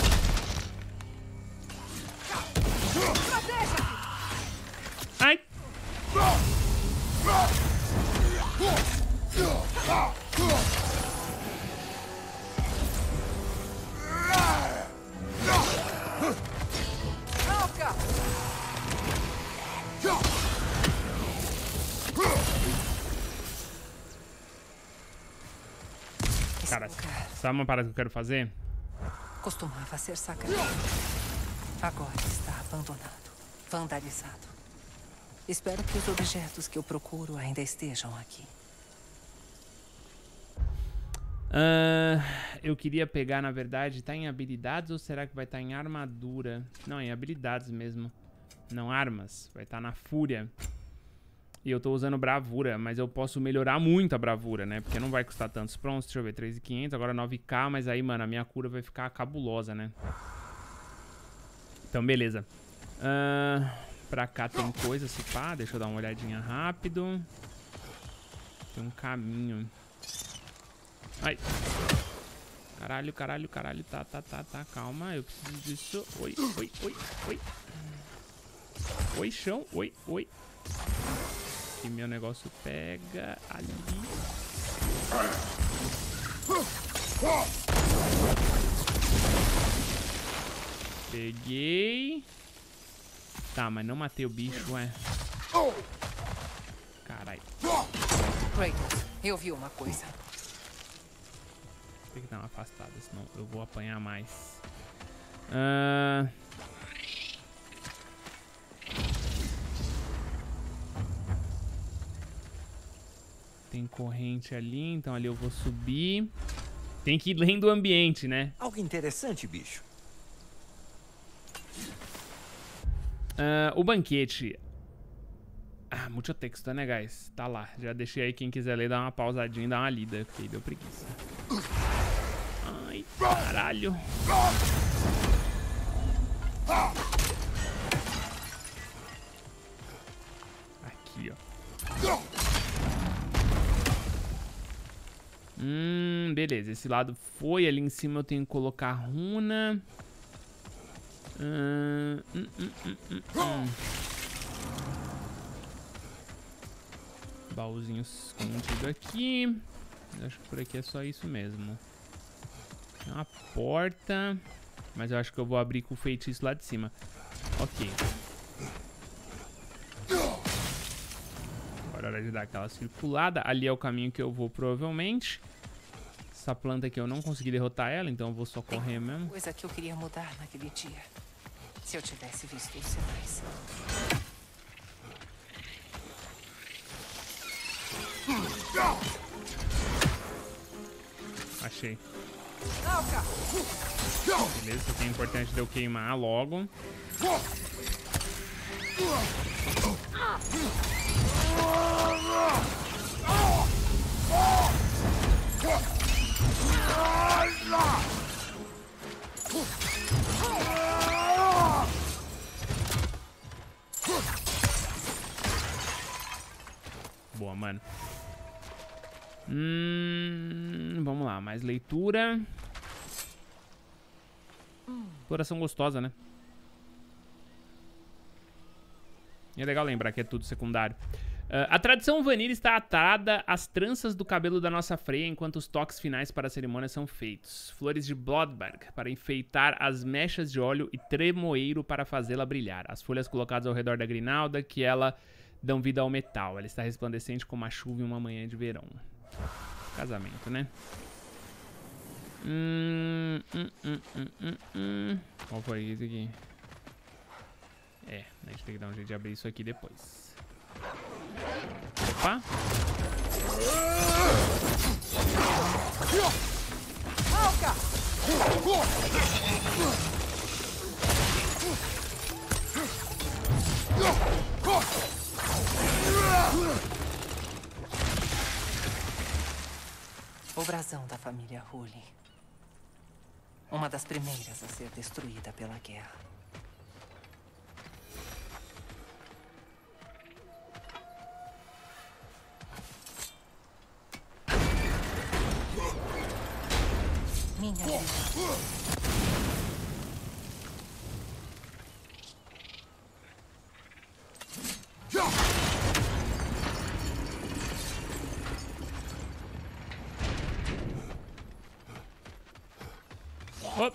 Ai! Cara, sabe uma parada que eu quero fazer? Costumava ser sagrado. Agora está abandonado, vandalizado. Espero que os objetos que eu procuro ainda estejam aqui. Uh, eu queria pegar, na verdade, tá em habilidades ou será que vai estar tá em armadura? Não, em habilidades mesmo. Não armas, vai estar tá na fúria. E eu tô usando bravura, mas eu posso melhorar muito a bravura, né? Porque não vai custar tantos prontos. Deixa eu ver, três mil e quinhentos, agora nove mil. Mas aí, mano, a minha cura vai ficar cabulosa, né? Então, beleza. Uh, Pra cá tem coisa, se pá. Deixa eu dar uma olhadinha rápido. Tem um caminho. Ai. Caralho, caralho, caralho. Tá, tá, tá, tá. Calma, eu preciso disso. Oi, oi, oi, oi. Oi, chão. Oi, oi. E meu negócio pega ali. Peguei. Tá, mas não matei o bicho, ué. Caralho. Kratos, eu vi uma coisa. Tem que dar uma afastada, senão eu vou apanhar mais. Uh... Tem corrente ali, então ali eu vou subir. Tem que ir lendo o ambiente, né? Algo interessante, bicho. Uh, o banquete. Ah, muito texto, né, guys? Tá lá. Já deixei aí quem quiser ler, dá uma pausadinha e dá uma lida, porque deu preguiça. Ai, caralho. Aqui, ó. Hum, beleza. Esse lado foi. Ali em cima eu tenho que colocar runa. Hum, hum, hum, hum, hum, hum. Baúzinho escondido aqui. Acho que por aqui é só isso mesmo. Tem uma porta. Mas eu acho que eu vou abrir com o feitiço lá de cima. Ok. Agora é hora de dar aquela circulada. Ali é o caminho que eu vou, provavelmente. Essa planta aqui eu não consegui derrotar ela, então eu vou só correr mesmo. Coisa que eu queria mudar naquele dia. Se eu tivesse visto os sinais. Achei. Beleza, isso aqui é importante de eu queimar logo. Boa, mano. Hum, vamos lá, mais leitura. Exploração gostosa, né? E é legal lembrar que é tudo secundário. Uh, a tradição Vanir está atada às tranças do cabelo da nossa Freya, enquanto os toques finais para a cerimônia são feitos. Flores de Bloodberg para enfeitar as mechas de óleo e tremoeiro para fazê-la brilhar. As folhas colocadas ao redor da grinalda que ela dão vida ao metal. Ela está resplandecente como a chuva em uma manhã de verão. Casamento, né? Hum, hum, hum, hum, hum, hum. Qual foi isso aqui? É, a gente tem que dar um jeito de abrir isso aqui depois. Opa. O brasão da família Huli. Uma das primeiras a ser destruída pela guerra. Minha vida. Opa!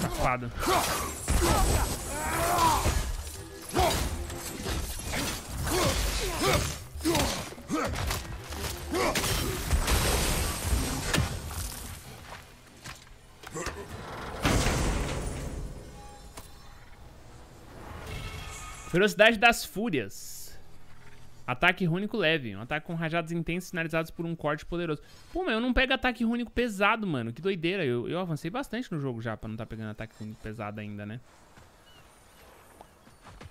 Safado. Ferocidade das Fúrias. Ataque rúnico leve. Um ataque com rajados intensos sinalizados por um corte poderoso. Pô, mas eu não pego ataque rúnico pesado, mano. Que doideira. Eu, eu avancei bastante no jogo já pra não tá pegando ataque rúnico pesado ainda, né?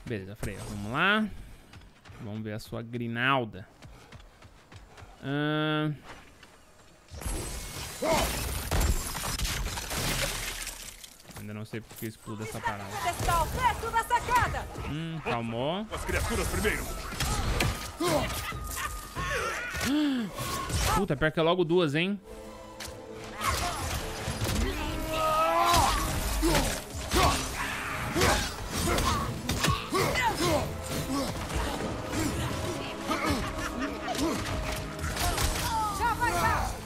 Beleza, Freya. Vamos lá. Vamos ver a sua grinalda. Ahn... ainda, não sei porque explodiu essa parada. Hum, calmou. As criaturas primeiro. Puta, pior que é logo duas, hein?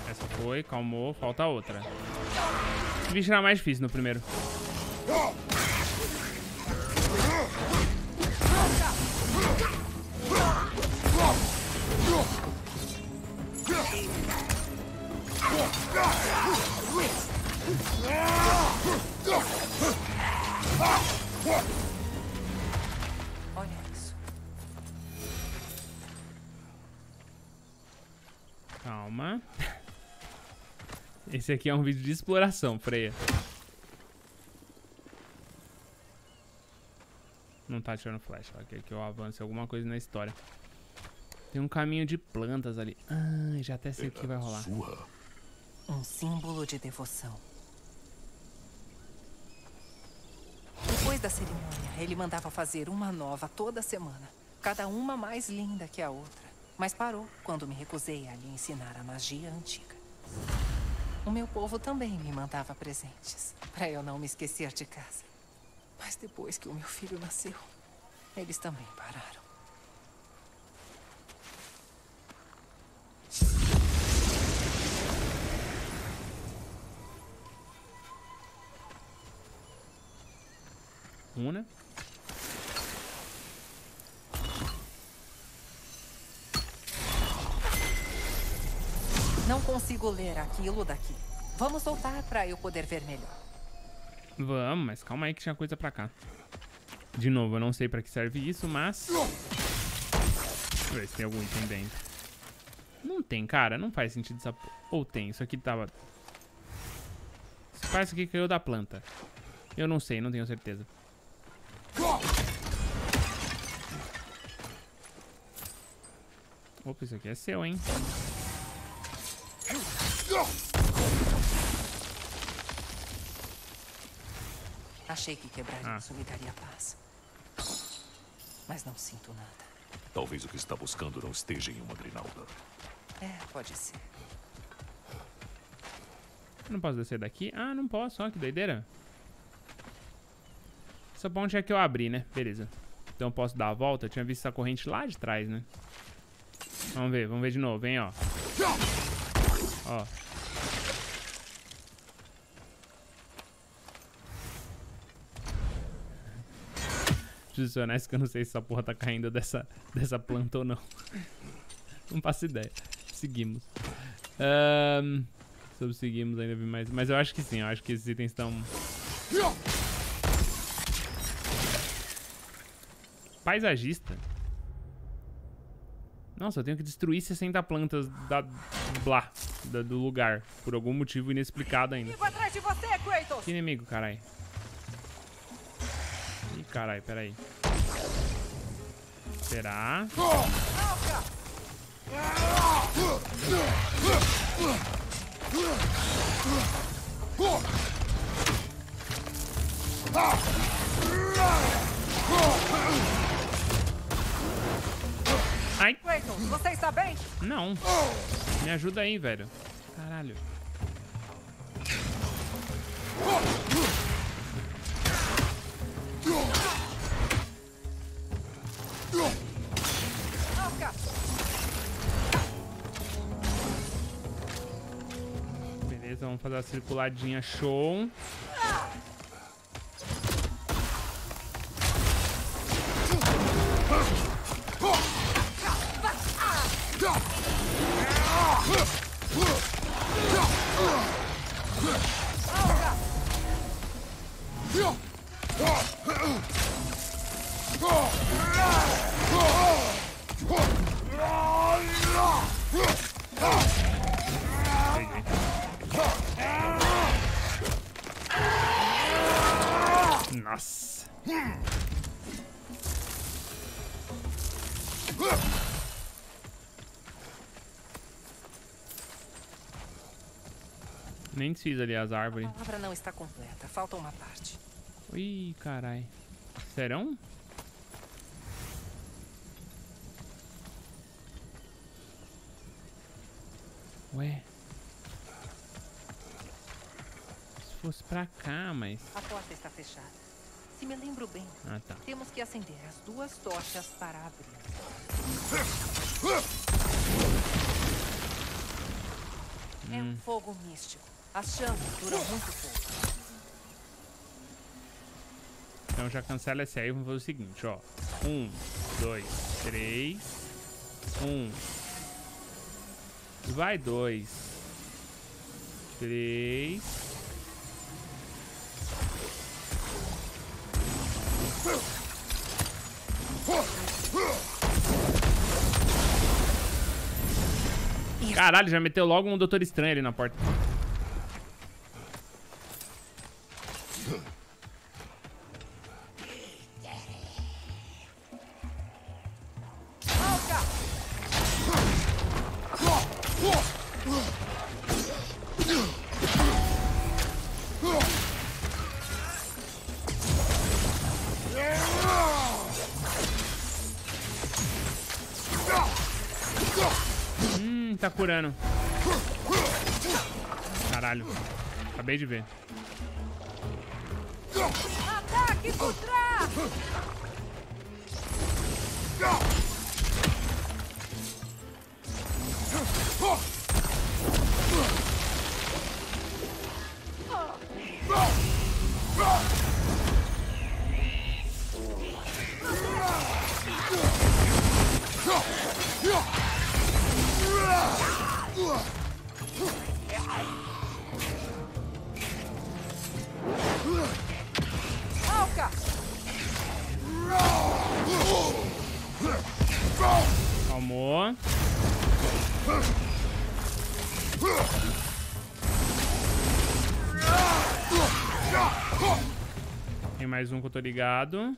Essa foi, calmou, falta outra. Esse bicho era mais difícil no primeiro. Olha isso. Calma. Esse aqui é um vídeo de exploração, Freya. Não tá atirando flecha. Aqui que eu avance alguma coisa na história. Tem um caminho de plantas ali. Ah, já até sei o que vai rolar. Um símbolo de devoção. Depois da cerimônia, ele mandava fazer uma nova toda semana. Cada uma mais linda que a outra. Mas parou quando me recusei a lhe ensinar a magia antiga. O meu povo também me mandava presentes, pra eu não me esquecer de casa. Mas depois que o meu filho nasceu, eles também pararam. Una. Não consigo ler aquilo daqui. Vamos voltar pra eu poder ver melhor. Vamos, mas calma aí que tinha coisa pra cá. De novo, eu não sei pra que serve isso, mas... Deixa eu ver se tem algum item dentro. Não tem, cara. Não faz sentido essa... Ou tem. Isso aqui tava... Isso parece que caiu da planta. Eu não sei, não tenho certeza. Opa, isso aqui é seu, hein? Achei que quebrar ah. isso me daria paz. Mas não sinto nada. Talvez o que está buscando não esteja em uma grinalda. É, pode ser. Eu não posso descer daqui? Ah, não posso. Olha que doideira. Essa ponte é que eu abri, né? Beleza. Então eu posso dar a volta? Eu tinha visto essa corrente lá de trás, né? Vamos ver, vamos ver de novo, hein, ó. Ó. Preciso ser honesto que eu não sei se essa porra tá caindo dessa, dessa planta ou não. Não faço ideia. Seguimos. Um, subseguimos ainda vi mais. Mas eu acho que sim, eu acho que esses itens estão... Paisagista. Nossa, eu tenho que destruir sessenta plantas da... Blá, da do lugar. Por algum motivo inexplicado ainda. Atrás de você, Kratos. Que inimigo, carai. Ih, carai, peraí. Será? Ai. Você está bem? Não. Me ajuda aí, velho. Caralho. Beleza, vamos fazer a circuladinha show. Nossa. Nem desfiz ali as árvores. A palavra não está completa, falta uma parte. Ui, carai. Serão? Ué. Se fosse pra cá, mas... A porta está fechada. Se me lembro bem, ah, tá. Temos que acender as duas tochas para abrir. Hum. É um fogo místico. As chamas duram muito pouco. Então já cancela esse aí. Vamos fazer o seguinte, ó. Um, dois, três. Um. Vai, dois. Três. Caralho, já meteu logo um Doutor Estranho ali na porta. Curando. Caralho. Acabei de ver. Ataque do Surtr! Calmou. Tem mais um que eu tô ligado.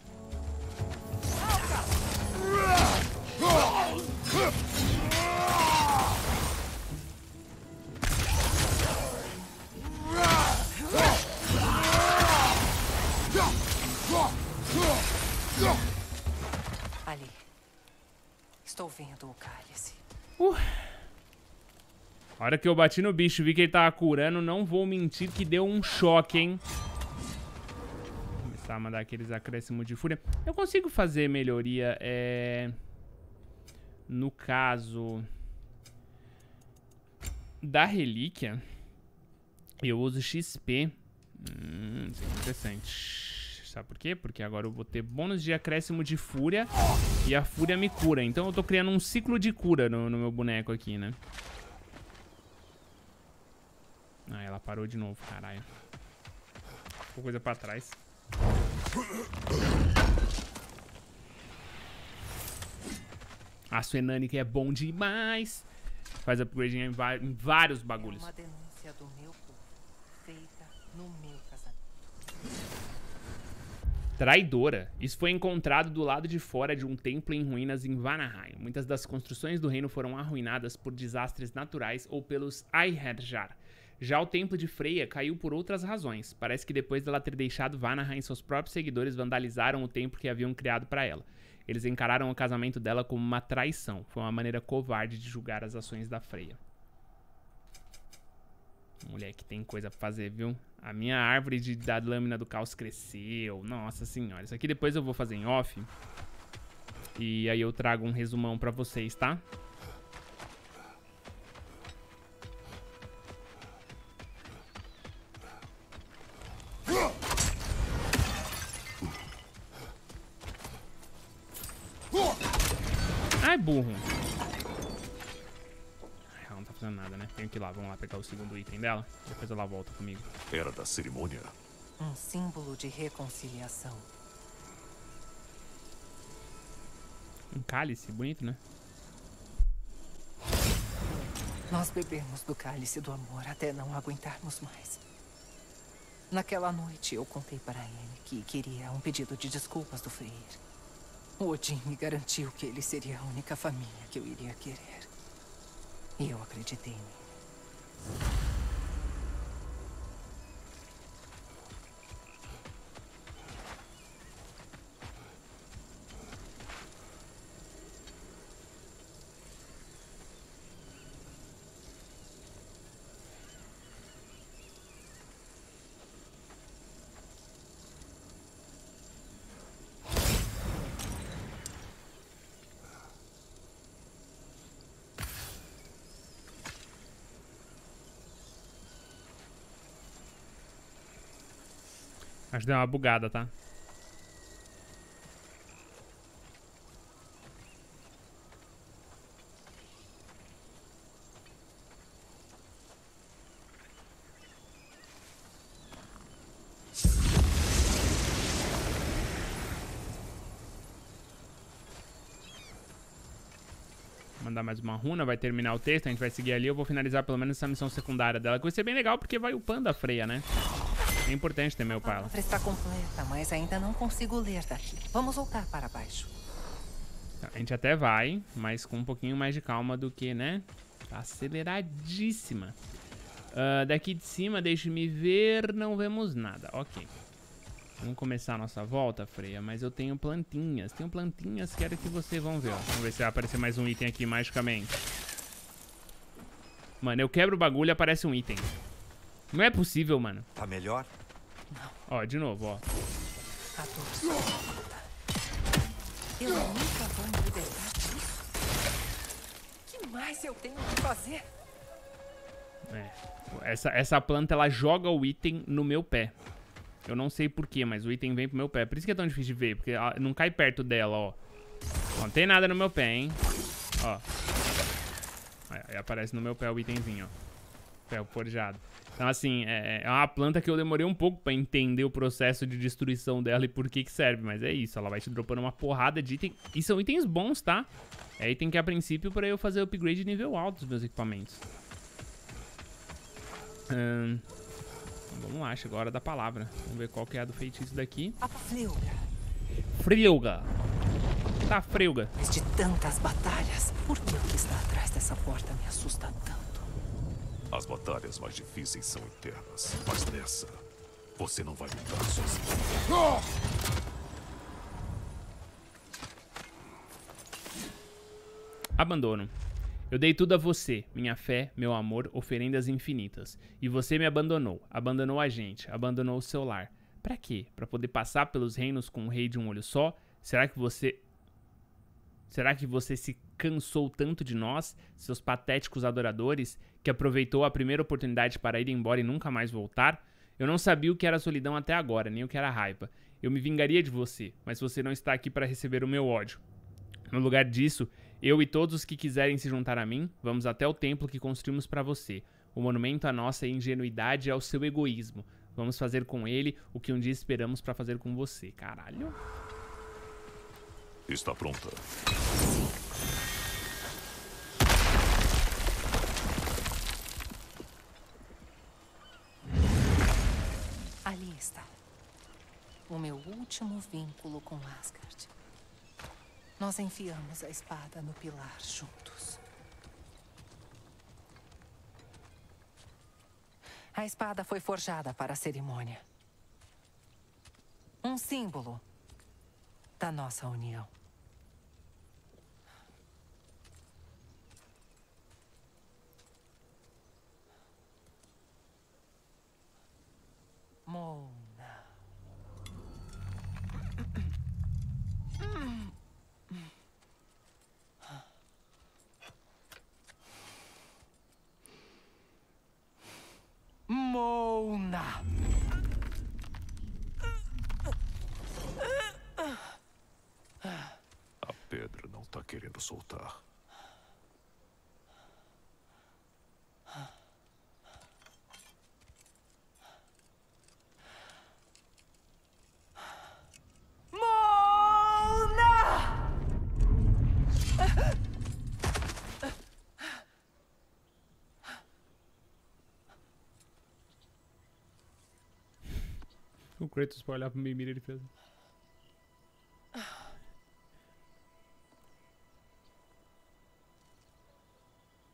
Ali. Estou vendo o cálice. Uh. A hora que eu bati no bicho, vi que ele tava curando. Não vou mentir que deu um choque, hein? Vou começar a mandar aqueles acréscimos de fúria. Eu consigo fazer melhoria, é... no caso... da relíquia. Eu uso X P. Hum, isso é interessante. Sabe por quê? Porque agora eu vou ter bônus de acréscimo de fúria e a fúria me cura. Então eu tô criando um ciclo de cura no, no meu boneco aqui, né? Ah, ela parou de novo, caralho. Ficou coisa pra trás. A Suenani que é bom demais. Faz upgrade em, em vários bagulhos. É uma denúncia do meu povo, feita no meu casamento. Traidora. Isso foi encontrado do lado de fora de um templo em ruínas em Vanaheim. Muitas das construções do reino foram arruinadas por desastres naturais ou pelos Einherjar. Já o templo de Freya caiu por outras razões. Parece que depois dela ter deixado Vanaheim, seus próprios seguidores vandalizaram o templo que haviam criado para ela. Eles encararam o casamento dela como uma traição. Foi uma maneira covarde de julgar as ações da Freya. Moleque, tem coisa pra fazer, viu? A minha árvore de, da lâmina do caos cresceu. Nossa senhora. Isso aqui depois eu vou fazer em off. E aí eu trago um resumão pra vocês, tá? Ai, burro. Nada, né? Tenho que ir lá, vamos lá pegar o segundo item dela. Depois ela volta comigo. Era da cerimônia. Um símbolo de reconciliação. Um cálice, bonito, né? Nós bebemos do cálice do amor até não aguentarmos mais. Naquela noite eu contei para ele que queria um pedido de desculpas do Freyr. O Odin me garantiu que ele seria a única família que eu iria querer. E eu acreditei em mim. Acho que deu uma bugada, tá? Mandar mais uma runa, vai terminar o texto, a gente vai seguir ali. Eu vou finalizar pelo menos essa missão secundária dela, que vai ser bem legal porque vai upando a Freya, né? É importante ter meu pai. A palavra está completa, mas ainda não consigo ler daqui. Vamos voltar para baixo. A gente até vai, mas com um pouquinho mais de calma do que, né? Tá aceleradíssima. Uh, daqui de cima, deixe-me ver, não vemos nada. Ok. Vamos começar a nossa volta, Freya, mas eu tenho plantinhas. Tenho plantinhas, quero que vocês vão ver. Ó. Vamos ver se vai aparecer mais um item aqui, magicamente. Mano, eu quebro o bagulho e aparece um item. Não é possível, mano. Tá melhor? Não. Ó, de novo, ó. Eu nunca vou me libertar disso. O que mais eu tenho que fazer? É. Essa, essa planta, ela joga o item no meu pé. Eu não sei porquê, mas o item vem pro meu pé. Por isso que é tão difícil de ver, porque ela não cai perto dela, ó. Não tem nada no meu pé, hein? Ó. Aí aparece no meu pé o itemzinho, ó. Ferro forjado. Então, assim, é, é uma planta que eu demorei um pouco pra entender o processo de destruição dela e por que que serve. Mas é isso, ela vai te dropando uma porrada de item. E são itens bons, tá? É item que, a princípio, pra eu fazer o upgrade de nível alto dos meus equipamentos. Hum... Vamos lá, chegou a hora da palavra. Vamos ver qual que é a do feitiço daqui. A Freuga. Freuga. Tá, Freuga. Mas de tantas batalhas, por que o que está atrás dessa porta me assusta tanto? As batalhas mais difíceis são eternas, mas nessa, você não vai lutar sozinho. Oh! Abandono. Eu dei tudo a você, minha fé, meu amor, oferendas infinitas. E você me abandonou, abandonou a gente, abandonou o seu lar. Pra quê? Pra poder passar pelos reinos com um rei de um olho só? Será que você... Será que você se cansou tanto de nós, seus patéticos adoradores, que aproveitou a primeira oportunidade para ir embora e nunca mais voltar? Eu não sabia o que era solidão até agora, nem o que era raiva. Eu me vingaria de você, mas você não está aqui para receber o meu ódio. No lugar disso... Eu e todos os que quiserem se juntar a mim, vamos até o templo que construímos para você. O monumento à nossa ingenuidade e ao seu egoísmo. Vamos fazer com ele o que um dia esperamos para fazer com você. Caralho. Está pronta. Ali está. O meu último vínculo com Asgard. Nós enfiamos a espada no pilar juntos. A espada foi forjada para a cerimônia. Um símbolo da nossa união. Mona. Mona. A pedra não tá querendo soltar. O Kratos pra olhar pro Mimir, ele fez.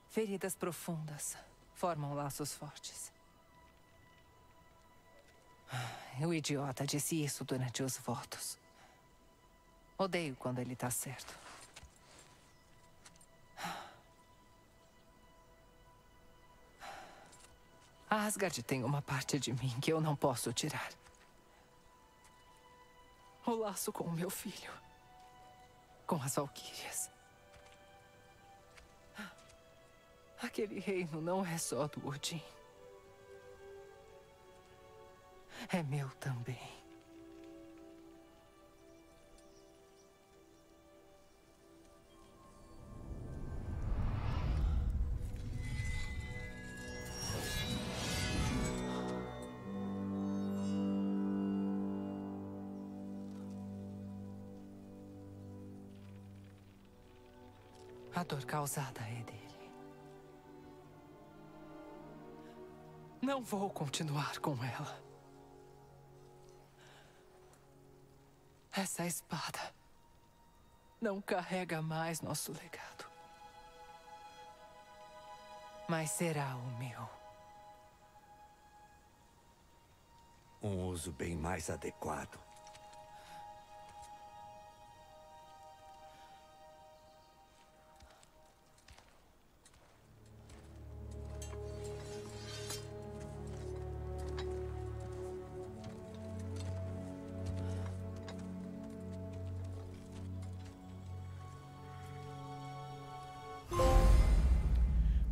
Feridas profundas formam laços fortes. O idiota disse isso durante os votos. Odeio quando ele tá certo. A Asgard tem uma parte de mim que eu não posso tirar. O laço com o meu filho. Com as Valquírias. Aquele reino não é só do Odin. É meu também. A dor causada é dele. Não vou continuar com ela. Essa espada não carrega mais nosso legado. Mas será o meu. Um uso bem mais adequado.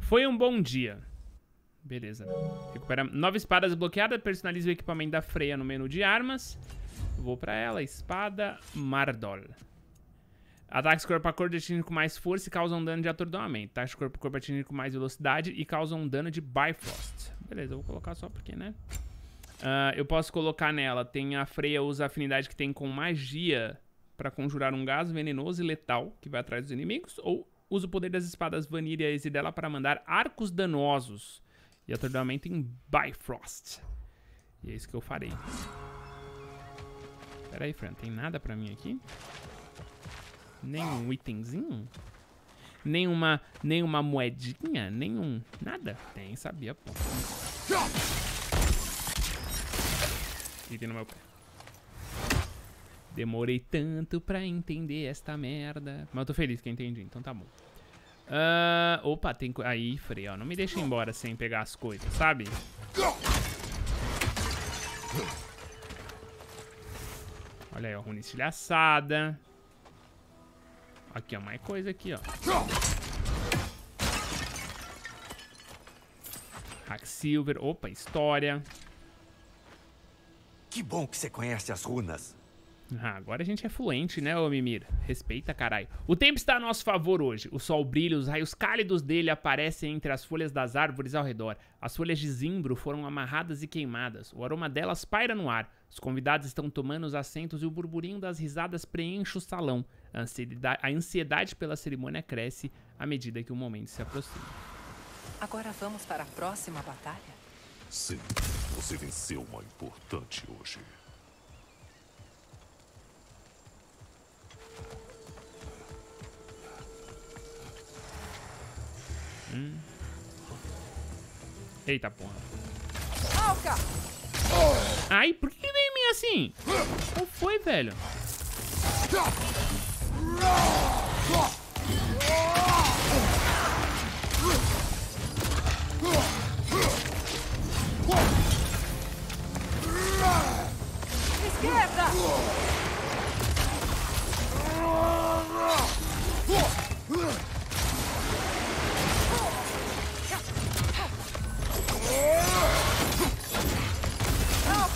Foi um bom dia. Beleza. Recupera nove espadas desbloqueadas. Personaliza o equipamento da Freya no menu de armas. Vou pra ela. Espada Mardol. Ataques corpo a corpo atingem com mais força e causam dano de atordoamento. Ataques corpo a corpo atingem com mais velocidade e causam dano de Bifrost. Beleza, eu vou colocar só porque, né? Uh, eu posso colocar nela. Tem a Freya, usa a afinidade que tem com magia pra conjurar um gás venenoso e letal que vai atrás dos inimigos. Ou... usa o poder das espadas Vanir e Aesir dela para mandar arcos danosos e atordoamento em Bifrost. E é isso que eu farei. Pera aí, Fran, tem nada pra mim aqui? Nenhum itemzinho? Nenhuma, nenhuma moedinha? Nenhum... nada? Tem, sabia, pô. Item no meu pé. Demorei tanto pra entender esta merda. Mas eu tô feliz que eu entendi, então tá bom. Uh, opa, tem... aí, Frey, ó. Não me deixa embora sem pegar as coisas, sabe? Olha aí, ó. Runa estilhaçada. Aqui, ó. Mais coisa aqui, ó. Hack Silver. Opa, história. Que bom que você conhece as runas. Ah, agora a gente é fluente, né, ô Mimir? Respeita, caralho. O tempo está a nosso favor hoje. O sol brilha, os raios cálidos dele aparecem entre as folhas das árvores ao redor. As folhas de zimbro foram amarradas e queimadas. O aroma delas paira no ar. Os convidados estão tomando os assentos e o burburinho das risadas preenche o salão. A ansiedade, a ansiedade pela cerimônia cresce à medida que o momento se aproxima. Agora vamos para a próxima batalha? Sim, você venceu uma importante hoje. Hum. Eita porra. Ai, por que vem em mim assim? Qual foi, velho? Esquerda!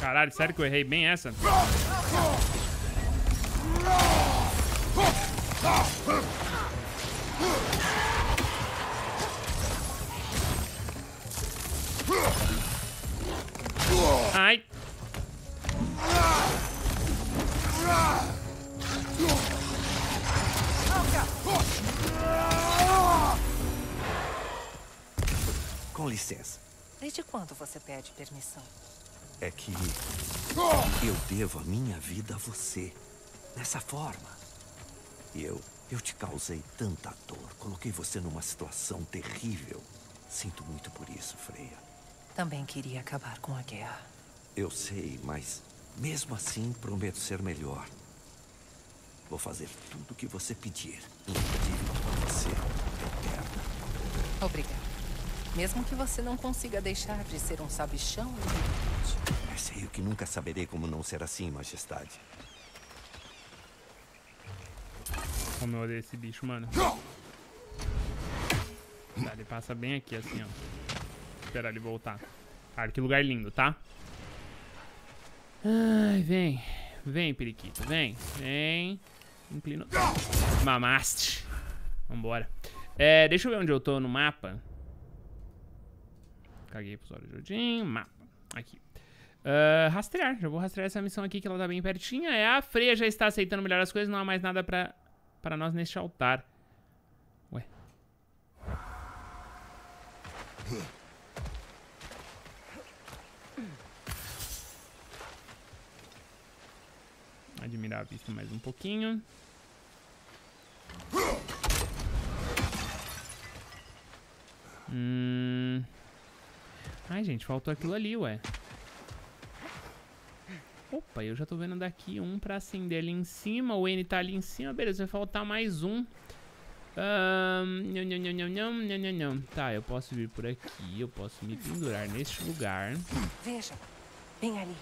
Caralho, sério que eu errei bem essa? Ai! Com licença. Desde quando você pede permissão? É que eu devo a minha vida a você, dessa forma. Eu, eu te causei tanta dor, coloquei você numa situação terrível. Sinto muito por isso, Freya. Também queria acabar com a guerra. Eu sei, mas mesmo assim prometo ser melhor. Vou fazer tudo o que você pedir, inclusive para você, eterna. Obrigada. Mesmo que você não consiga deixar de ser um sabichão... Mas eu que nunca saberei como não ser assim, majestade. Como eu odeio esse bicho, mano. Tá, ele passa bem aqui, assim, ó. Esperar ele voltar. Cara, que lugar lindo, tá? Ai, vem. Vem, periquito, vem. Vem. Inclino. Mamaste. Vambora. É, deixa eu ver onde eu tô no mapa. Caguei pro Zoro Jordim. Mapa. Aqui. Uh, rastrear. Já vou rastrear essa missão aqui, que ela tá bem pertinha. É, a Freya já está aceitando melhor as coisas. Não há mais nada pra, pra nós neste altar. Ué. Admirar a vista mais um pouquinho. Hum... Ai, gente, faltou aquilo ali, ué. Opa, eu já tô vendo daqui um pra acender ali em cima. O N tá ali em cima. Beleza, vai faltar mais um. Não, não, não, não, não, não, não. Tá, eu posso vir por aqui. Eu posso me pendurar neste lugar. Veja, bem ali.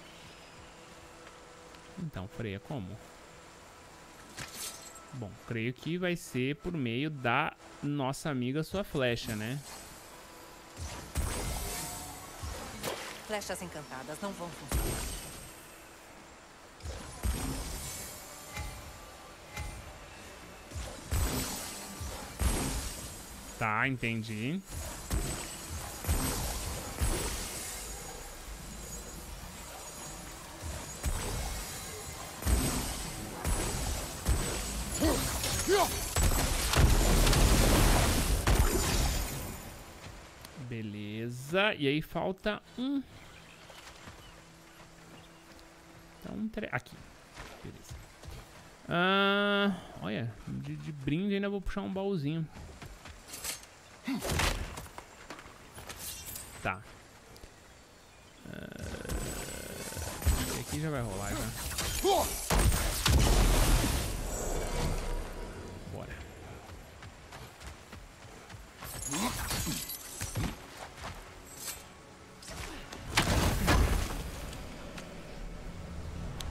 Então, Freya, como? Bom, creio que vai ser por meio da nossa amiga sua flecha, né? Flechas encantadas não vão funcionar. Tá, entendi. Beleza, e aí falta um. Então, tre... aqui. Beleza. Ah, olha, de, de brinde ainda vou puxar um baúzinho. Tá. Ah, aqui já vai rolar, já.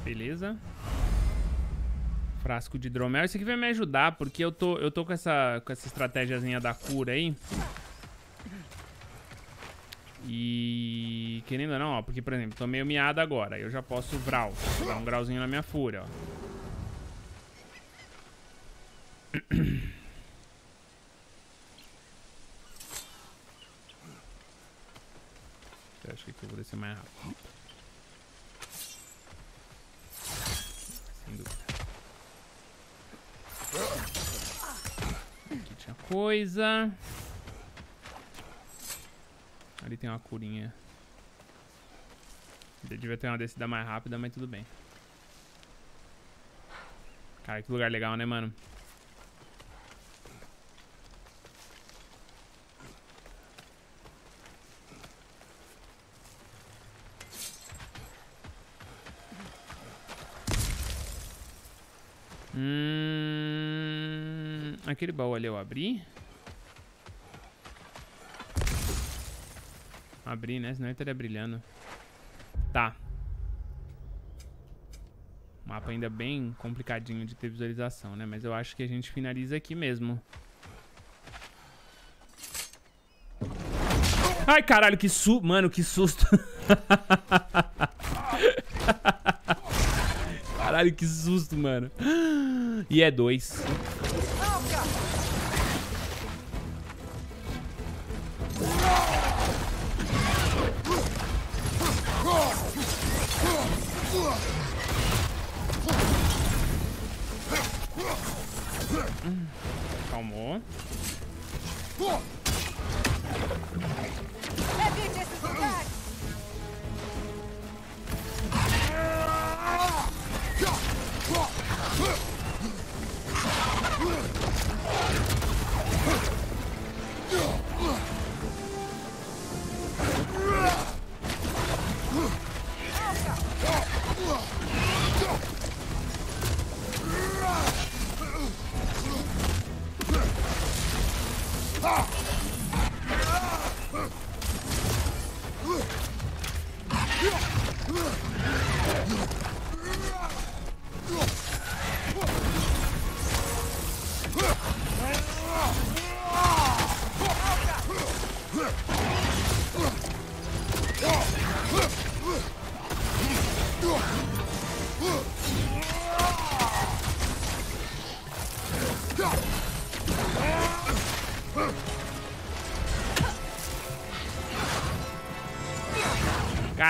Beleza. Frasco de hidromel. Isso aqui vai me ajudar, porque eu tô, eu tô com essa, com essa estratégiazinha da cura aí. E... querendo ou não, ó. Porque, por exemplo, tô meio miado agora. Eu já posso vral. Dar um grauzinho na minha fúria, ó. Eu acho que eu vou descer mais rápido. Aqui tinha coisa. Ali tem uma curinha. Eu devia ter uma descida mais rápida, mas tudo bem. Cara, que lugar legal, né, mano? Hum, aquele baú ali eu abri. Abri, né? Senão ele estaria brilhando. Tá. O mapa ainda é bem complicadinho de ter visualização, né? Mas eu acho que a gente finaliza aqui mesmo. Ai, caralho, que su... Mano, que susto. Caralho, que susto, mano. E é dois. Hum, calmou.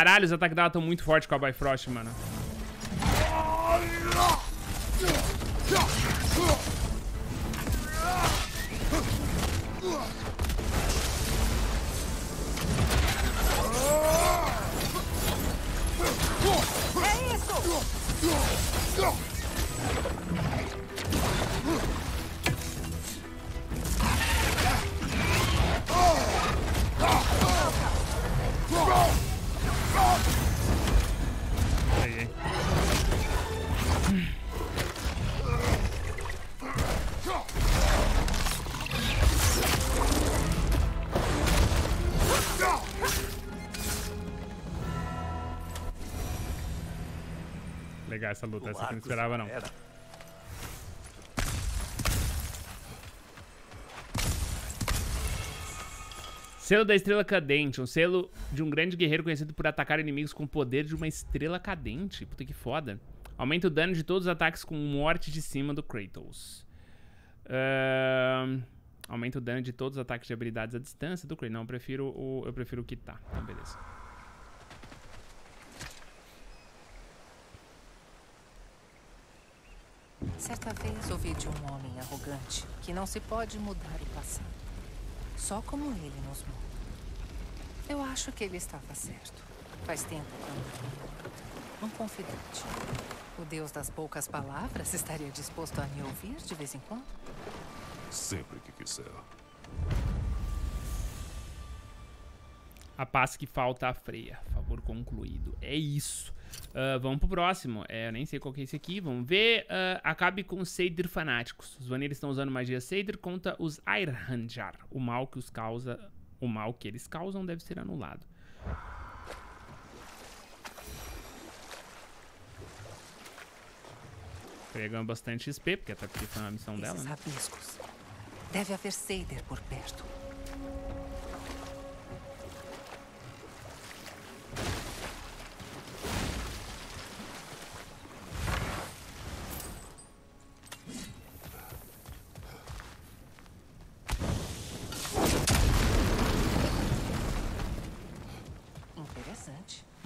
Caralho, os ataques dela estão muito fortes com a Bifrost, mano. É isso! Aí, aí. Legal essa luta, essa que eu não esperava não. Selo da Estrela Cadente, um selo de um grande guerreiro conhecido por atacar inimigos com o poder de uma estrela cadente. Puta que foda. Aumenta o dano de todos os ataques com morte de cima do Kratos. Uh, aumenta o dano de todos os ataques de habilidades à distância do Kratos. Não, eu prefiro o, eu prefiro o que tá. Então, beleza. Certa vez ouvi de um homem arrogante que não se pode mudar o passado. Só como ele nos muda. Eu acho que ele estava certo. Faz tempo que eu não... Um confidente. O deus das poucas palavras estaria disposto a me ouvir de vez em quando? Sempre que quiser. A paz que falta a Freya. Favor concluído. É isso. Uh, vamos pro próximo. É, eu nem sei qual que é esse aqui. Vamos ver. Uh, acabe com os Seidr fanáticos. Os Vanir estão usando magia Seidr contra os Einherjar. O mal que os causa, o mal que eles causam deve ser anulado. Pegando bastante X P, porque até porque foi uma missão dela. Esses rabiscos. Né? Deve haver Seidr por perto.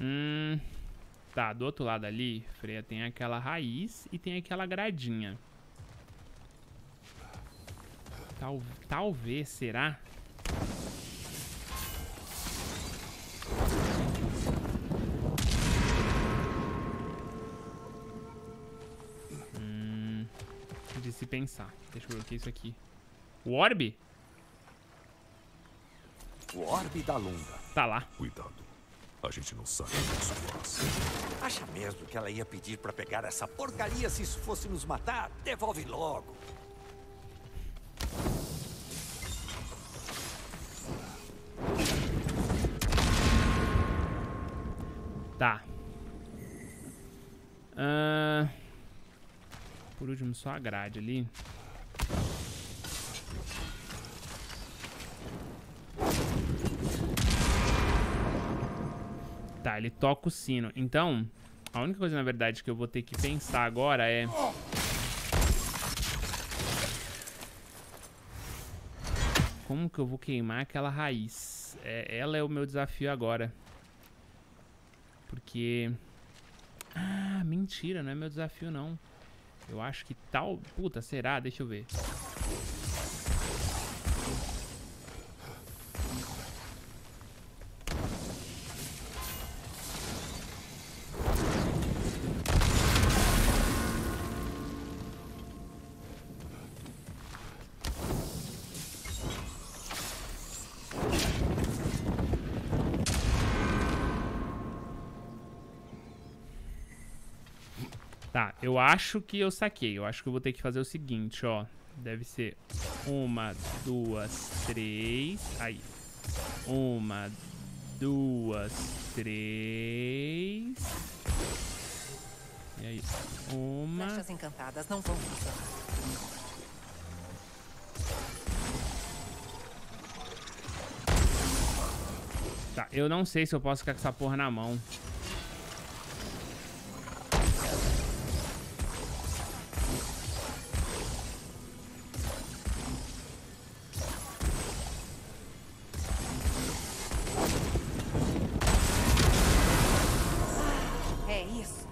Hum, tá, do outro lado ali, Freya, tem aquela raiz e tem aquela gradinha. Tal, talvez, será? Hum, de se pensar. Deixa eu ver o que é isso aqui. O orbe? O orbe da Lunda. Tá lá. Cuidado. A gente não sabe o que isso faz. Acha mesmo que ela ia pedir pra pegar essa porcaria se isso fosse nos matar? Devolve logo. Tá. Uh, por último, só a grade ali. Tá, ele toca o sino. Então, a única coisa, na verdade, que eu vou ter que pensar agora é... Como que eu vou queimar aquela raiz? É, ela é o meu desafio agora. Porque... Ah, mentira, não é meu desafio, não. Eu acho que tal... Puta, será? Deixa eu ver. Tá, eu acho que eu saquei. Eu acho que eu vou ter que fazer o seguinte, ó. Deve ser uma, duas, três. Aí. Uma, duas, três. E aí? Uma. Flechas encantadas não vão funcionar. Tá, eu não sei se eu posso ficar com essa porra na mão. É isso.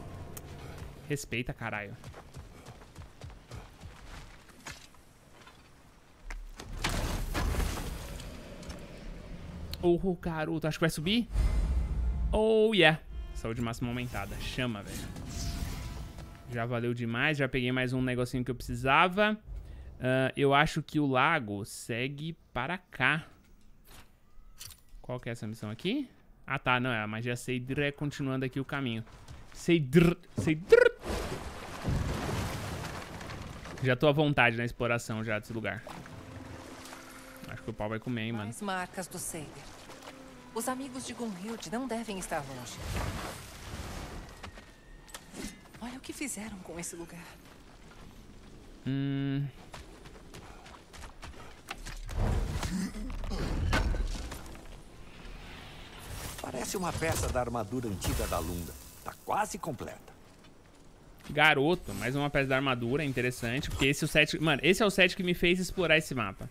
Respeita, caralho. Oh, garoto, acho que vai subir. Oh, yeah. Saúde máxima aumentada. Chama, velho. Já valeu demais. Já peguei mais um negocinho que eu precisava. Uh, eu acho que o lago segue para cá. Qual que é essa missão aqui? Ah, tá. Não, é a magia Seidr é continuando aqui o caminho. Seidr. Seidr. Já tô à vontade na exploração já desse lugar. Acho que o pau vai comer, hein, mano. Mais marcas do Seidr. Os amigos de Gunhild não devem estar longe. Olha o que fizeram com esse lugar. Hum... Parece uma peça da armadura antiga da Lunda. Tá quase completa. Garoto, mais uma peça da armadura, interessante. Porque esse é o set... Mano, esse é o set que me fez explorar esse mapa.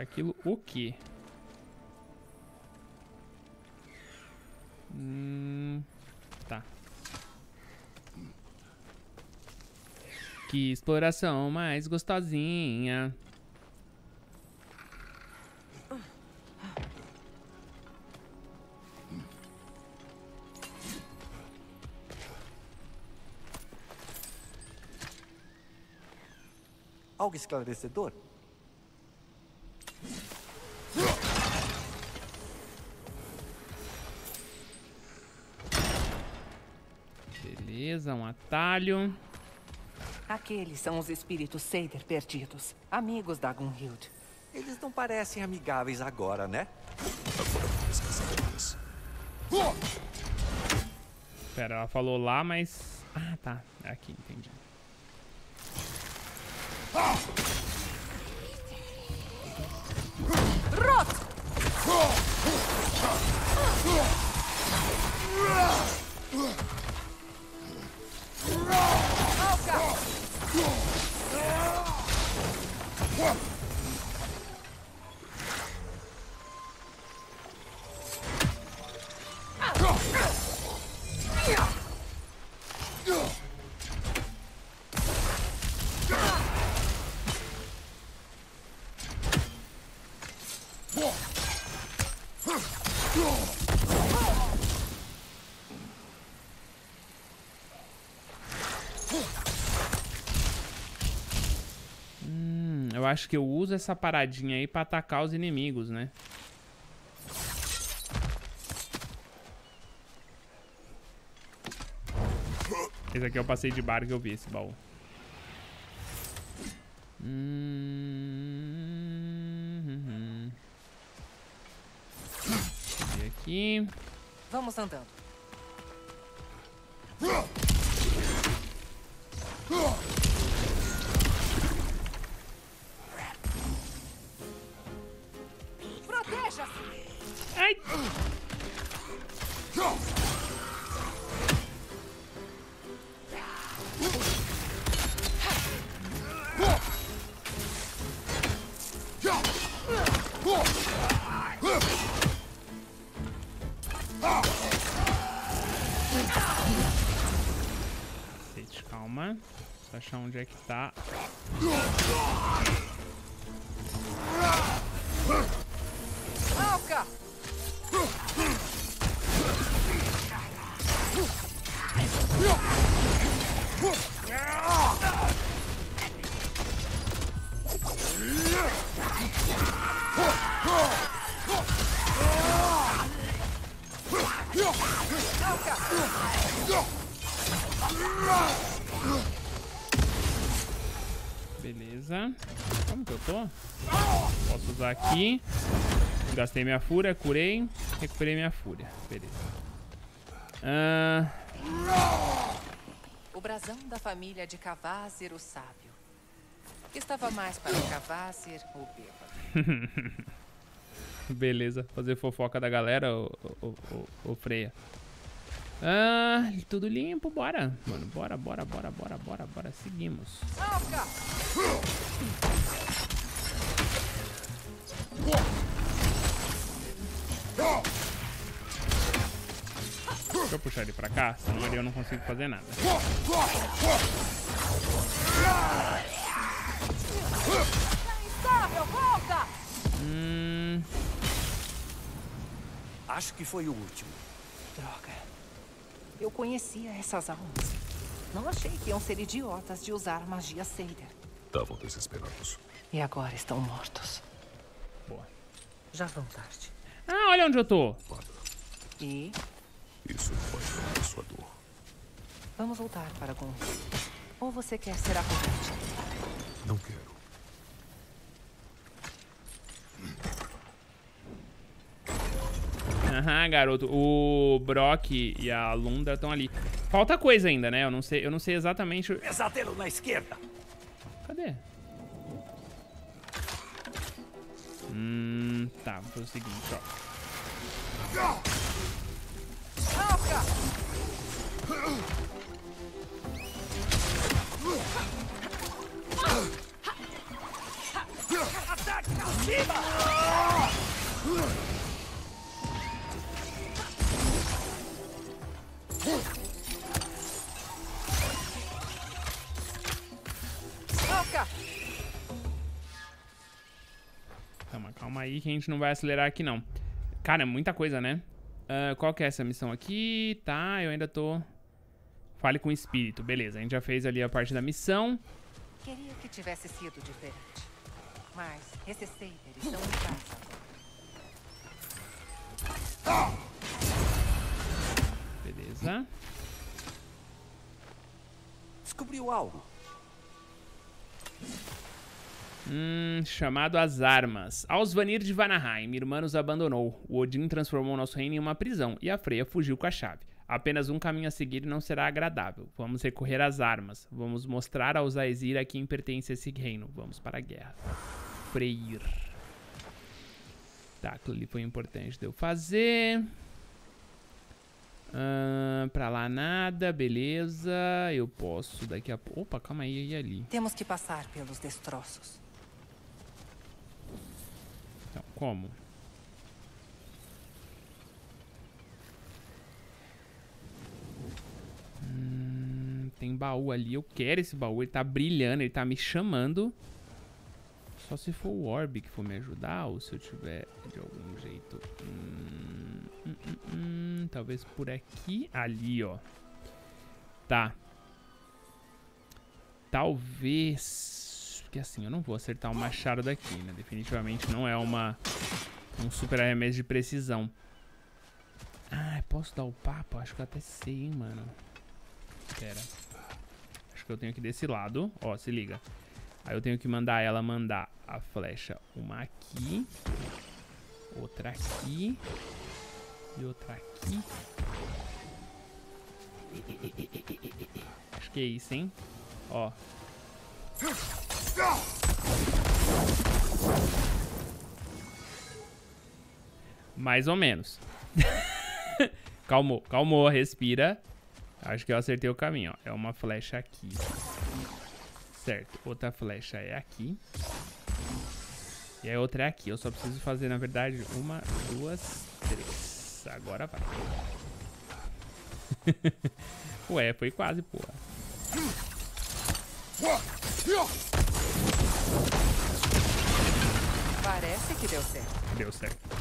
Aquilo, o que? Hum, tá. Que exploração mais gostosinha. Algo esclarecedor? Um atalho. Aqueles são os espíritos Seidr perdidos, amigos da Gunhild. Eles não parecem amigáveis agora, né? Agora vamos caçá-los. Pera, ela falou lá, mas... Ah, tá. É aqui, entendi. Rot! Eu acho que eu uso essa paradinha aí pra atacar os inimigos, né? Esse aqui é o passeio de barco que eu vi, esse baú. Hum... E aqui... Vamos andando. Ai. Calma, só achar onde é que tá. Alca! Beleza. Como que eu tô? Posso usar aqui. Gastei minha fúria, curei. Recuperei minha fúria. Beleza. Ah... O brasão da família de Kvasir, o sábio. Estava mais para Kvasir, o bêbado. Beleza. Fazer fofoca da galera, o, o, o, o Freya. Ah, tudo limpo, bora. Mano, bora, bora, bora, bora, bora, bora. Seguimos. Deixa eu puxar ele pra cá, senão ali eu não consigo fazer nada. Hum... Acho que foi o último. Droga. Eu conhecia essas almas. Não achei que iam ser idiotas de usar magia Seidr. Estavam desesperados. E agora estão mortos. Boa. Já vão tarde. Ah, olha onde eu tô. E? Isso pode dar a sua dor. Vamos voltar para Gunhild. Ou você quer ser arrogante? Não quero. Aham, garoto. O Brock e a Lunda estão ali. Falta coisa ainda, né? Eu não sei, eu não sei exatamente... Pesadelo na esquerda! Cadê? Hum... Tá, vou fazer o seguinte, ó. Ataque na cima! Calma, calma aí que a gente não vai acelerar aqui não. Cara, é muita coisa, né? Uh, qual que é essa missão aqui? Tá, eu ainda tô... Fale com o espírito, beleza. A gente já fez ali a parte da missão. Queria que tivesse sido diferente. Mas esses Seidr estão em casa agora. Ah! Beleza. Descobriu algo. Hum, chamado às armas. Aos Vanir de Vanaheim, Irmã nos abandonou. O Odin transformou nosso reino em uma prisão e a Freya fugiu com a chave. Apenas um caminho a seguir não será agradável. Vamos recorrer às armas. Vamos mostrar aos Aesir a quem pertence esse reino. Vamos para a guerra. Freyr. Tá, aquilo ali foi importante de eu fazer. Uh, pra lá nada, beleza. Eu posso daqui a pouco. Opa, calma aí, e ali? Temos que passar pelos destroços. Então, como? Hum, tem baú ali. Eu quero esse baú. Ele tá brilhando, ele tá me chamando. Só se for o Orbe que for me ajudar ou se eu tiver de algum jeito. Hum, hum, hum, hum, talvez por aqui. Ali, ó. Tá. Talvez. Porque assim, eu não vou acertar o machado daqui, né? Definitivamente não é uma um super arremesso de precisão. Ah, posso dar o papo? Acho que eu até sei, hein, mano. Pera. Acho que eu tenho aqui desse lado. Ó, se liga. Aí eu tenho que mandar ela mandar a flecha. Uma aqui. Outra aqui. E outra aqui. Acho que é isso, hein? Ó. Mais ou menos. Calmou, calmou, respira. Acho que eu acertei o caminho, ó. É uma flecha aqui. Certo, outra flecha é aqui. E a outra é aqui. Eu só preciso fazer, na verdade, uma, duas, três. Agora vai. Ué, foi quase, porra. Parece que deu certo. Deu certo.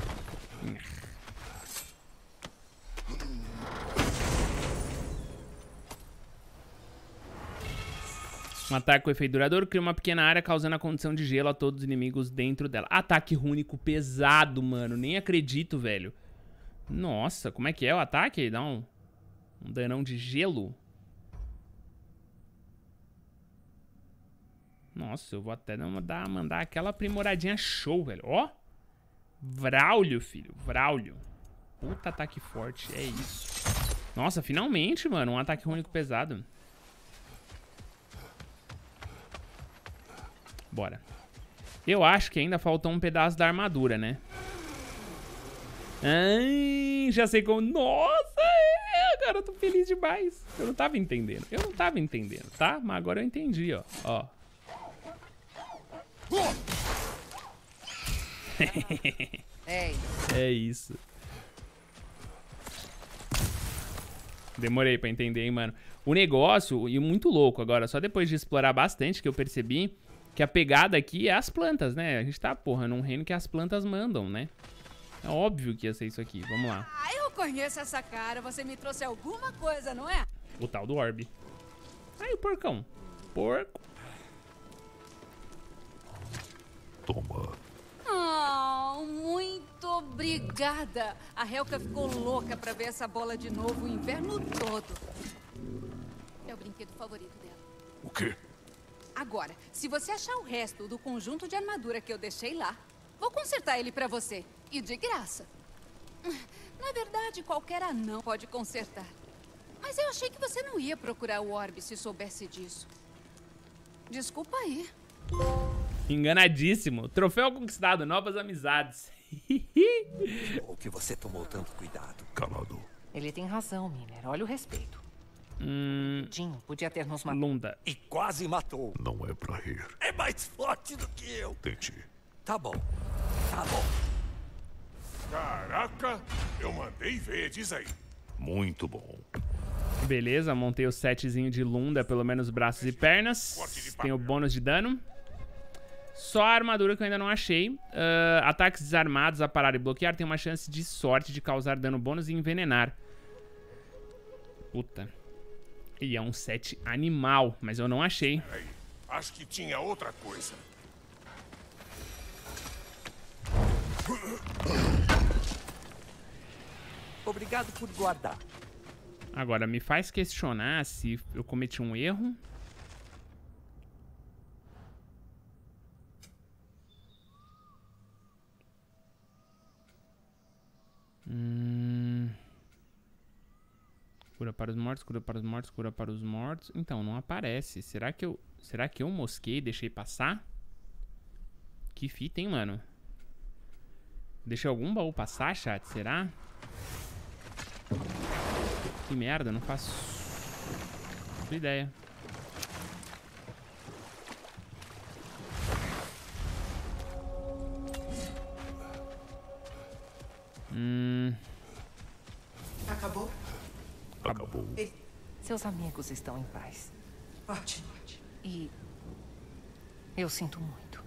Um ataque com efeito duradouro cria uma pequena área causando a condição de gelo a todos os inimigos dentro dela. Ataque rúnico pesado, mano. Nem acredito, velho. Nossa, como é que é o ataque? Dá um, um danão de gelo. Nossa, eu vou até mandar, mandar aquela aprimoradinha show, velho. Ó. Vraulho, filho. Vraulho. Puta ataque forte. É isso. Nossa, finalmente, mano. Um ataque rúnico pesado. Bora. Eu acho que ainda faltou um pedaço da armadura, né? Ai, já sei como... Nossa, é, agora eu tô feliz demais. Eu não tava entendendo. Eu não tava entendendo, tá? Mas agora eu entendi, ó. Ó. É isso. Demorei pra entender, hein, mano. O negócio, e muito louco agora, só depois de explorar bastante que eu percebi... Que a pegada aqui é as plantas, né? A gente tá, porra, num reino que as plantas mandam, né? É óbvio que ia ser isso aqui. Vamos lá. Ah, eu conheço essa cara. Você me trouxe alguma coisa, não é? O tal do orbe. Aí, o porcão. Porco. Toma. Oh, muito obrigada. A Helka ficou louca pra ver essa bola de novo o inverno todo. É o brinquedo favorito dela. O quê? Agora, se você achar o resto do conjunto de armadura que eu deixei lá, vou consertar ele pra você. E de graça. Na verdade, qualquer anão pode consertar. Mas eu achei que você não ia procurar o orbe se soubesse disso. Desculpa aí. Enganadíssimo. Troféu conquistado, novas amizades. O que você tomou tanto cuidado? Calado. Ele tem razão, Mimir. Olha o respeito. Hum... Jim, podia ter nos matado. Lunda. E quase matou. Não é pra rir. É mais forte do que eu. Tente. Tá bom. Tá bom. Caraca, eu mandei ver, diz aí. Muito bom. Beleza, montei o setzinho de Lunda, pelo menos braços e pernas. Tem o bônus de dano. Só a armadura que eu ainda não achei. Uh, ataques desarmados a parar e bloquear tem uma chance de sorte de causar dano bônus e envenenar. Puta. E é um set animal, mas eu não achei. Peraí, acho que tinha outra coisa. Obrigado por guardar. Agora, me faz questionar se eu cometi um erro. Hum... Cura para os mortos, cura para os mortos, cura para os mortos. Então, não aparece. Será que eu... Será que eu mosquei e deixei passar? Que fita, hein, mano? Deixei algum baú passar, chat? Será? Que merda, não faço... Não ideia. Hum... Acabou? Acabou. Ei. Seus amigos estão em paz. Ótimo. E eu sinto muito.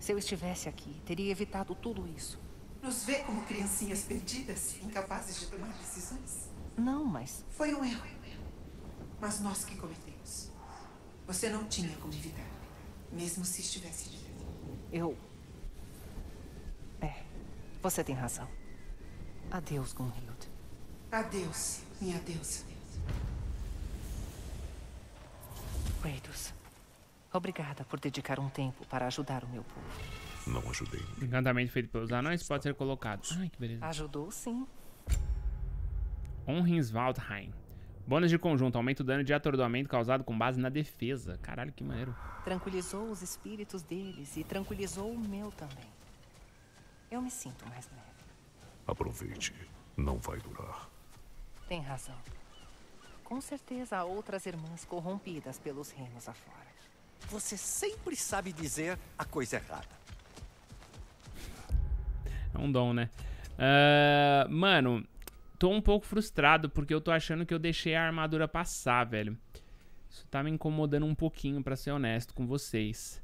Se eu estivesse aqui, teria evitado tudo isso. Nos vê como criancinhas perdidas, incapazes de tomar decisões? Não, mas... Foi um erro. Mas nós que cometemos. Você não tinha como evitar. Mesmo se estivesse de vida. Eu... É. Você tem razão. Adeus, Gunhild. Adeus, minha deusa. Kratos, obrigada por dedicar um tempo para ajudar o meu povo. Não ajudei. Encantamento feito pelos anões pode ser colocado. Ai, que beleza. Ajudou, sim. Valquíria. Bônus de conjunto. Aumenta o dano de atordoamento causado com base na defesa. Caralho, que maneiro. Tranquilizou os espíritos deles e tranquilizou o meu também. Eu me sinto mais leve. Aproveite. Não vai durar. Tem razão. Com certeza há outras irmãs corrompidas pelos reinos afora. Você sempre sabe dizer a coisa errada. É um dom, né? Uh, mano, tô um pouco frustrado porque eu tô achando que eu deixei a armadura passar, velho. Isso tá me incomodando um pouquinho, pra ser honesto com vocês.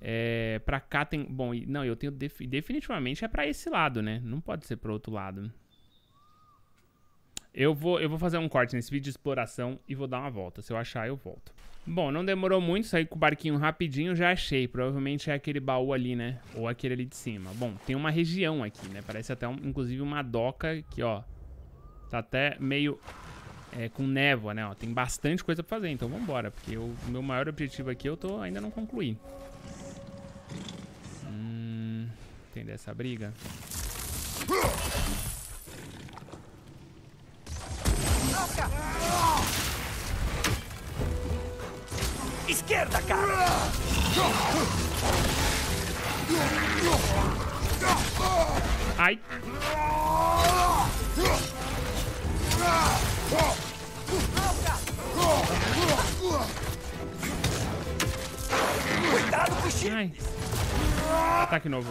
É, pra cá tem... Bom, não, eu tenho... Definitivamente é pra esse lado, né? Não pode ser pro outro lado. Eu vou, eu vou fazer um corte nesse vídeo de exploração e vou dar uma volta. Se eu achar, eu volto. Bom, não demorou muito. Saí com o barquinho rapidinho, já achei. Provavelmente é aquele baú ali, né? Ou aquele ali de cima. Bom, tem uma região aqui, né? Parece até, um, inclusive, uma doca aqui, ó. Tá até meio é, com névoa, né? Ó, tem bastante coisa pra fazer, então vambora. Porque o meu maior objetivo aqui eu tô ainda não concluí. Hum, entender essa briga? Esquerda, cara! Ai! Cuidado com o chifre! Ataque novo.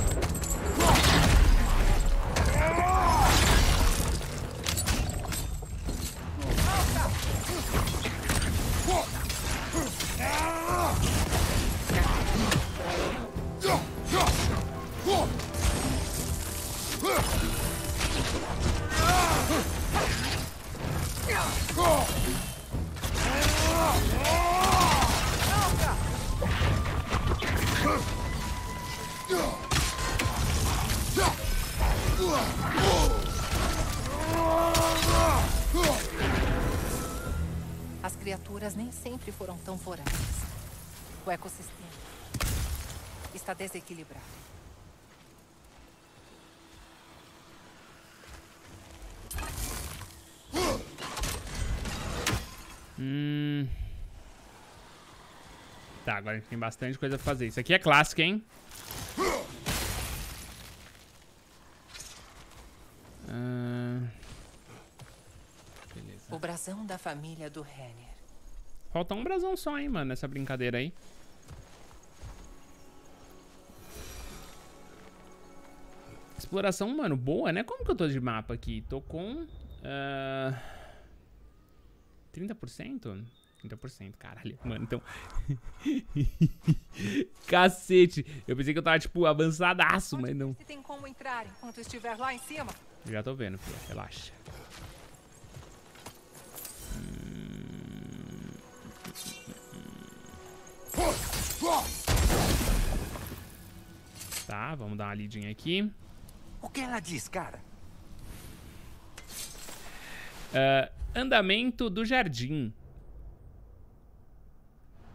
As criaturas nem sempre foram tão vorazes. O ecossistema está desequilibrado. Hum... Tá, agora a gente tem bastante coisa pra fazer. Isso aqui é clássico, hein? O brasão da família do Renner. Falta um brasão só, hein, mano, nessa brincadeira aí. Exploração, mano, boa, né? Como que eu tô de mapa aqui? Tô com... Uh, trinta por cento? trinta por cento, caralho, mano, então... Cacete! Eu pensei que eu tava, tipo, avançadaço, mas não. Você tem como entrar enquanto estiver lá em cima? Já tô vendo, filho, relaxa. Tá, vamos dar uma lidinha aqui. O que ela diz, cara? Uh, andamento do jardim.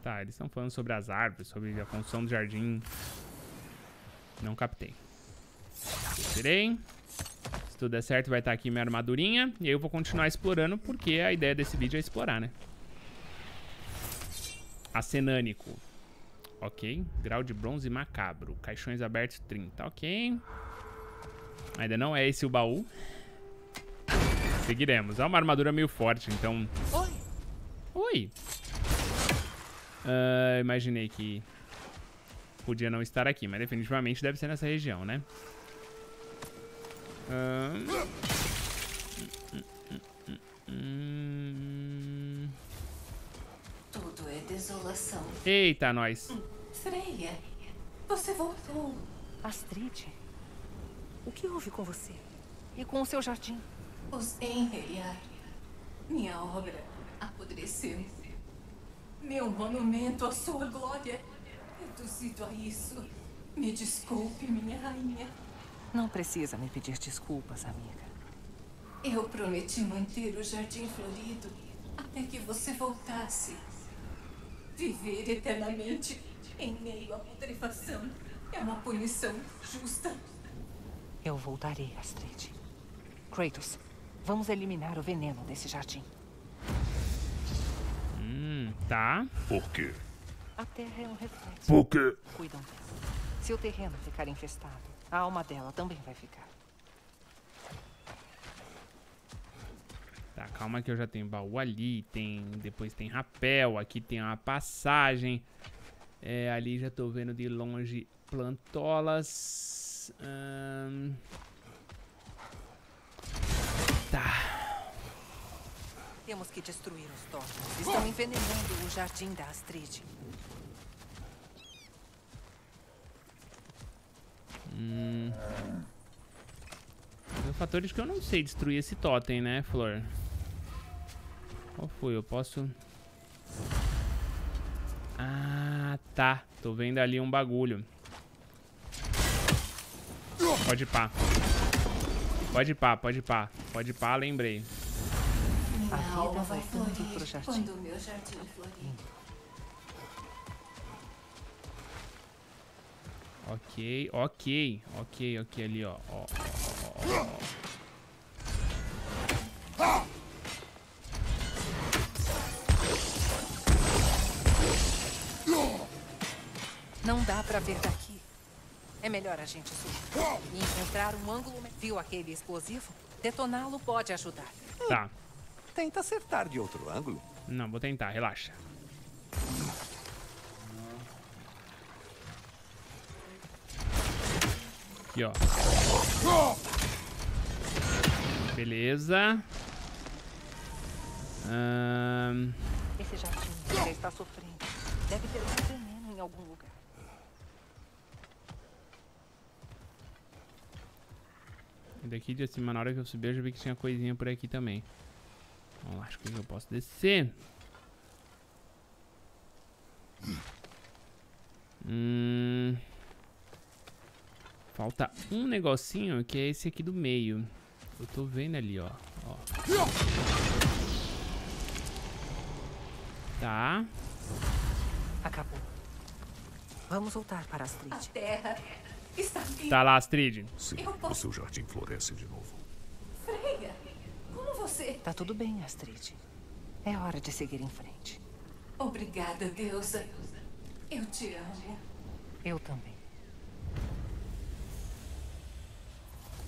Tá, eles estão falando sobre as árvores, sobre a função do jardim. Não captei. Tirei. Se tudo der certo, vai estar aqui minha armadurinha. E aí eu vou continuar explorando, porque a ideia desse vídeo é explorar, né? Acenânico. Ok. Grau de bronze macabro. Caixões abertos trinta. Ok. Ainda não é esse o baú. Seguiremos. É uma armadura meio forte, então... Oi. Oi. Uh, imaginei que podia não estar aqui, mas definitivamente deve ser nessa região, né? Hum... Tudo é desolação. Eita, nós. Freya, você voltou. Astrid, o que houve com você? E com o seu jardim? Os Einherjar. Minha obra apodreceu. Meu monumento à sua glória. Reduzido a isso. Me desculpe, minha rainha. Não precisa me pedir desculpas, amiga. Eu prometi manter o jardim florido até que você voltasse. Viver eternamente em meio à putrefação é uma punição justa. Eu voltarei, Astrid. Kratos, vamos eliminar o veneno desse jardim. Hum, tá. Por quê? A terra é um reflexo. Por quê? Cuidam dela. Se o terreno ficar infestado, a alma dela também vai ficar. Tá, calma que eu já tenho baú ali, tem, depois tem rapel, aqui tem uma passagem. É, ali já tô vendo de longe plantolas. Hum... Tá. Temos que destruir os tóxicos. Estão envenenando o jardim da Astrid. Hum... Tem fatores que eu não sei destruir esse totem, né, Flor? Qual foi? Eu posso... Ah, tá. Tô vendo ali um bagulho. Pode ir pá. Pode ir pá, pode ir pá. Pode ir pá, lembrei. A vida vai florir pro jardim. Quando o meu jardim florir. Ok, ok, ok, ok, ali, ó. Ó, ó, ó, ó. Não dá pra ver daqui. É melhor a gente subir e encontrar um ângulo. Viu aquele explosivo? Detoná-lo pode ajudar. Tá. Tenta acertar de outro ângulo. Não, vou tentar, relaxa. Aqui, ó. Beleza. Um... Esse jardim já está sofrendo. Deve ter um veneno em algum lugar. E daqui de cima, na hora que eu subi, eu já vi que tinha coisinha por aqui também. Vamos lá, acho que eu posso descer. Hum... Falta um negocinho, que é esse aqui do meio. Eu tô vendo ali, ó. Ó. Tá. Acabou. Vamos voltar para Astrid. A terra está viva. Tá lá, Astrid. Sim, posso... o seu jardim floresce de novo. Freya, como você... Tá tudo bem, Astrid. É hora de seguir em frente. Obrigada, deusa. Eu te amo. Eu também.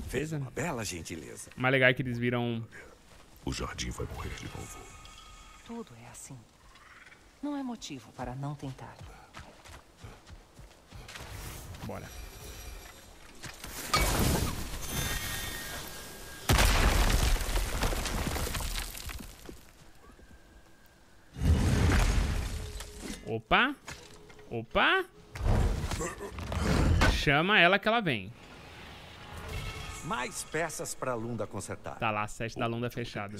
Fez uma bela gentileza. Mas legal é que eles viram... O jardim vai morrer de novo. Tudo é assim. Não é motivo para não tentar. Bora. Opa. Opa. Chama ela que ela vem. Mais peças pra Lunda consertar. Tá lá, sete da Lunda fechada.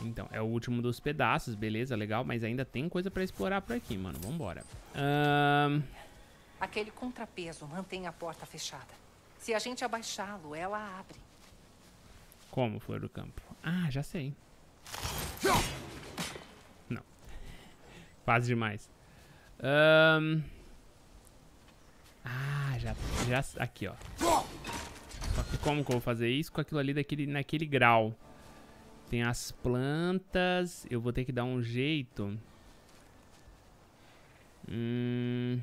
Então, é o último dos pedaços, beleza, legal. Mas ainda tem coisa pra explorar por aqui, mano. Vambora. Um... Aquele contrapeso mantém a porta fechada. Se a gente abaixá-lo, ela abre. Como, Flor do Campo? Ah, já sei. Não. Fácil demais. Ahn... Um... Ah, já, já... Aqui, ó. Só que como que eu vou fazer isso? Com aquilo ali daquele, naquele grau. Tem as plantas. Eu vou ter que dar um jeito. Hum...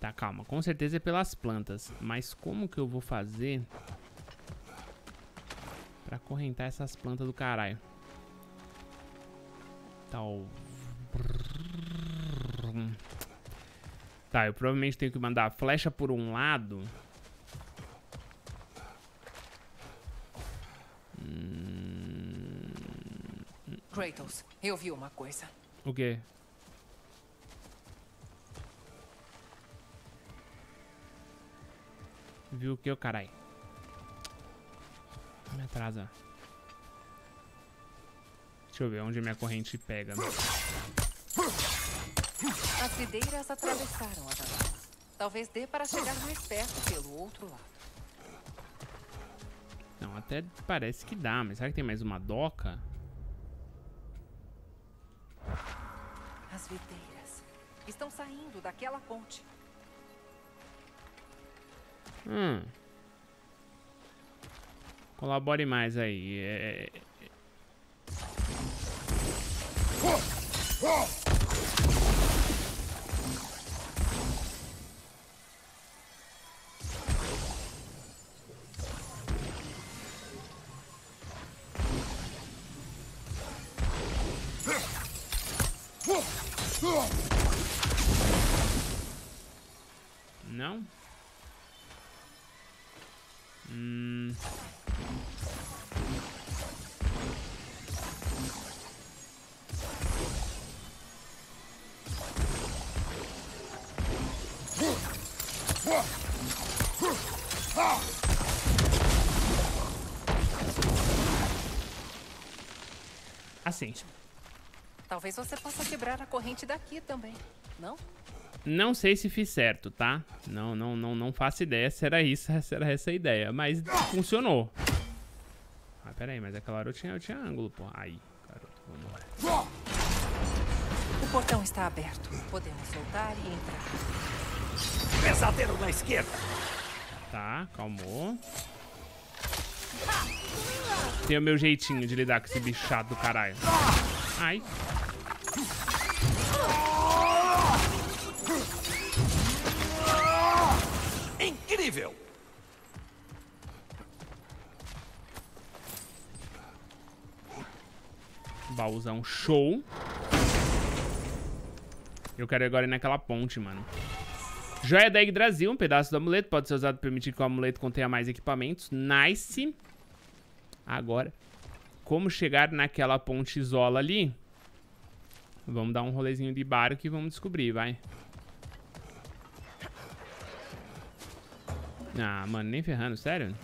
Tá, calma. Com certeza é pelas plantas. Mas como que eu vou fazer pra acorrentar essas plantas do caralho? Tal... Tá, eu provavelmente tenho que mandar a flecha por um lado. Hum... Kratos, eu vi uma coisa. O quê? Viu o que, carai? Me atrasa. Deixa eu ver onde minha corrente pega. As videiras atravessaram a janela. Talvez dê para chegar mais perto pelo outro lado. Não, até parece que dá, mas será que tem mais uma doca? As videiras estão saindo daquela ponte. Hum. Colabore mais aí. É... Não? Hum... Assim. Talvez você possa quebrar a corrente daqui também, não? Não sei se fiz certo, tá? Não, não, não, não faço ideia se era isso, se era essa a ideia, mas funcionou. Ah, pera aí, mas é claro, eu tinha, eu tinha ângulo, pô. Aí, garoto, vambora. O portão está aberto. Podemos soltar e entrar. Pesadelo na esquerda. Tá, calmou. Tem o meu jeitinho de lidar com esse bicho chato do caralho. Ai. Incrível! Baúzão show. Eu quero agora ir naquela ponte, mano. Joia da Yggdrasil, um pedaço do amuleto. Pode ser usado para permitir que o amuleto contenha mais equipamentos. Nice. Agora, como chegar naquela ponte isola ali? Vamos dar um rolezinho de barco e vamos descobrir, vai. Ah, mano, nem ferrando, sério?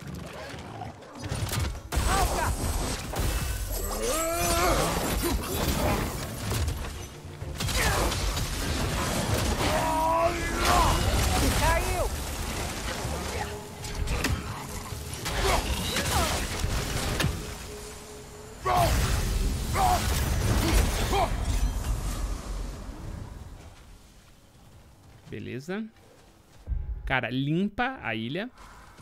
Caiu! Beleza. Cara, limpa a ilha.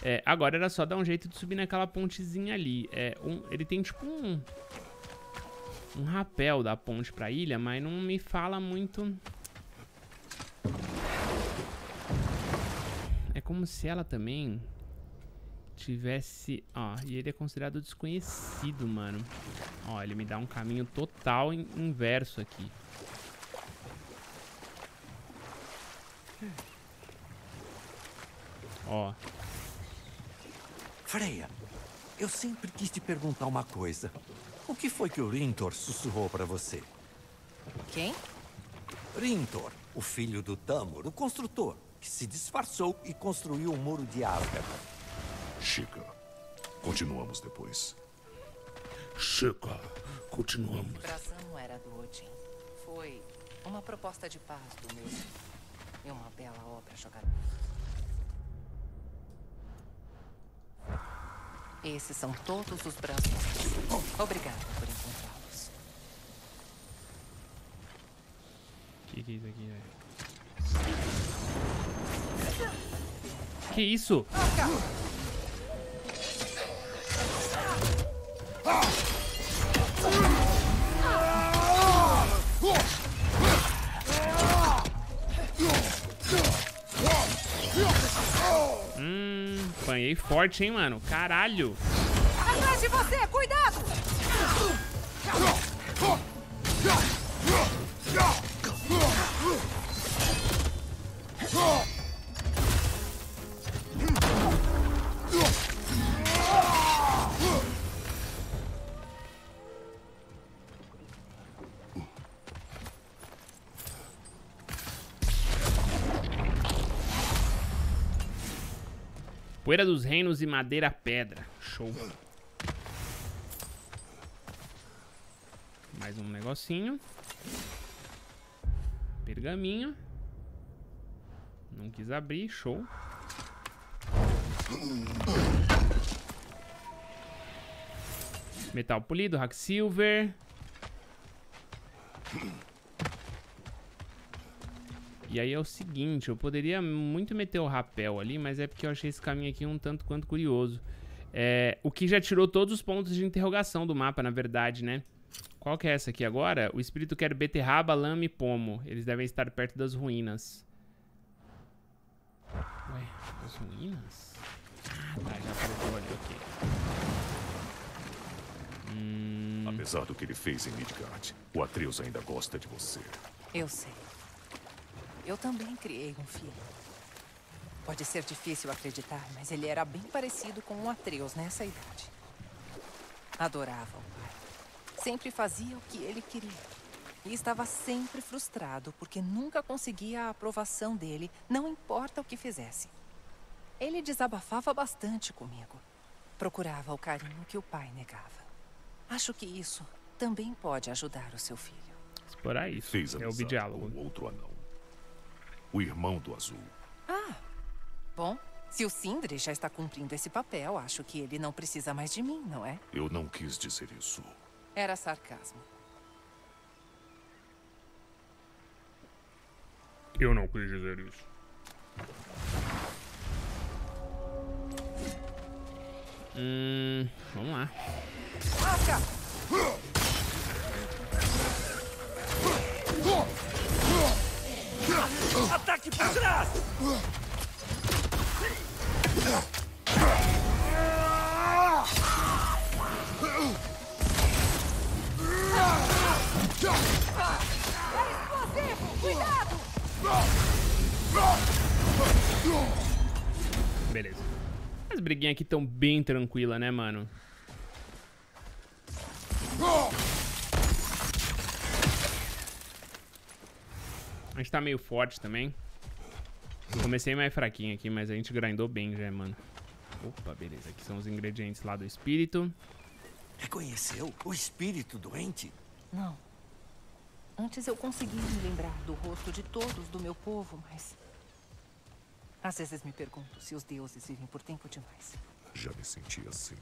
É, agora era só dar um jeito de subir naquela pontezinha ali. É, um, ele tem tipo um... Um rapel da ponte pra ilha, mas não me fala muito... É como se ela também tivesse... Ó, e ele é considerado desconhecido, mano. Ó, ele me dá um caminho total in inverso aqui. Ó. Freya, eu sempre quis te perguntar uma coisa. O que foi que o Rintor sussurrou pra você? Quem? Rintor, o filho do Thamur, o construtor, que se disfarçou e construiu o muro de Asgard. Chica, continuamos depois. Chica, continuamos. A razão era do Odin. Foi uma proposta de paz do meu filho. E uma bela obra jogada. Esses são todos os braços. Obrigado por encontrá-los. Que que é isso aqui, velho? Que isso? Hum, apanhei forte, hein, mano? Caralho! Atrás de você, cuidado! Poeira dos reinos e madeira pedra. Show. Mais um negocinho. Pergaminho. Não quis abrir. Show. Metal polido, hack silver. E aí é o seguinte, eu poderia muito meter o rapel ali, mas é porque eu achei esse caminho aqui um tanto quanto curioso. É, o que já tirou todos os pontos de interrogação do mapa, na verdade, né? Qual que é essa aqui agora? O espírito quer beterraba, lama e pomo. Eles devem estar perto das ruínas. Ué, as ruínas? Ah, tá, já apareceu ali, ok. Hum... Apesar do que ele fez em Midgard, o Atreus ainda gosta de você. Eu sei. Eu também criei um filho. Pode ser difícil acreditar, mas ele era bem parecido com um Atreus nessa idade. Adorava o pai. Sempre fazia o que ele queria. E estava sempre frustrado, porque nunca conseguia a aprovação dele, não importa o que fizesse. Ele desabafava bastante comigo. Procurava o carinho que o pai negava. Acho que isso também pode ajudar o seu filho. Explorar isso. Fiz é o diálogo. O outro anão. O irmão do azul. Ah, bom. Se o Sindri já está cumprindo esse papel, acho que ele não precisa mais de mim, não é? Eu não quis dizer isso. Era sarcasmo. Eu não quis dizer isso. Hum, vamos lá. Ataque por trás! É explosivo! Cuidado! Beleza. As briguinhas aqui estão bem tranquilas, né, mano? A gente tá meio forte também. Eu comecei mais fraquinho aqui, mas a gente grindou bem já, mano. Opa, beleza. Aqui são os ingredientes lá do espírito. Reconheceu o espírito doente? Não. Antes eu consegui me lembrar do rosto de todos do meu povo, mas... às vezes me pergunto se os deuses vivem por tempo demais. Já me senti assim.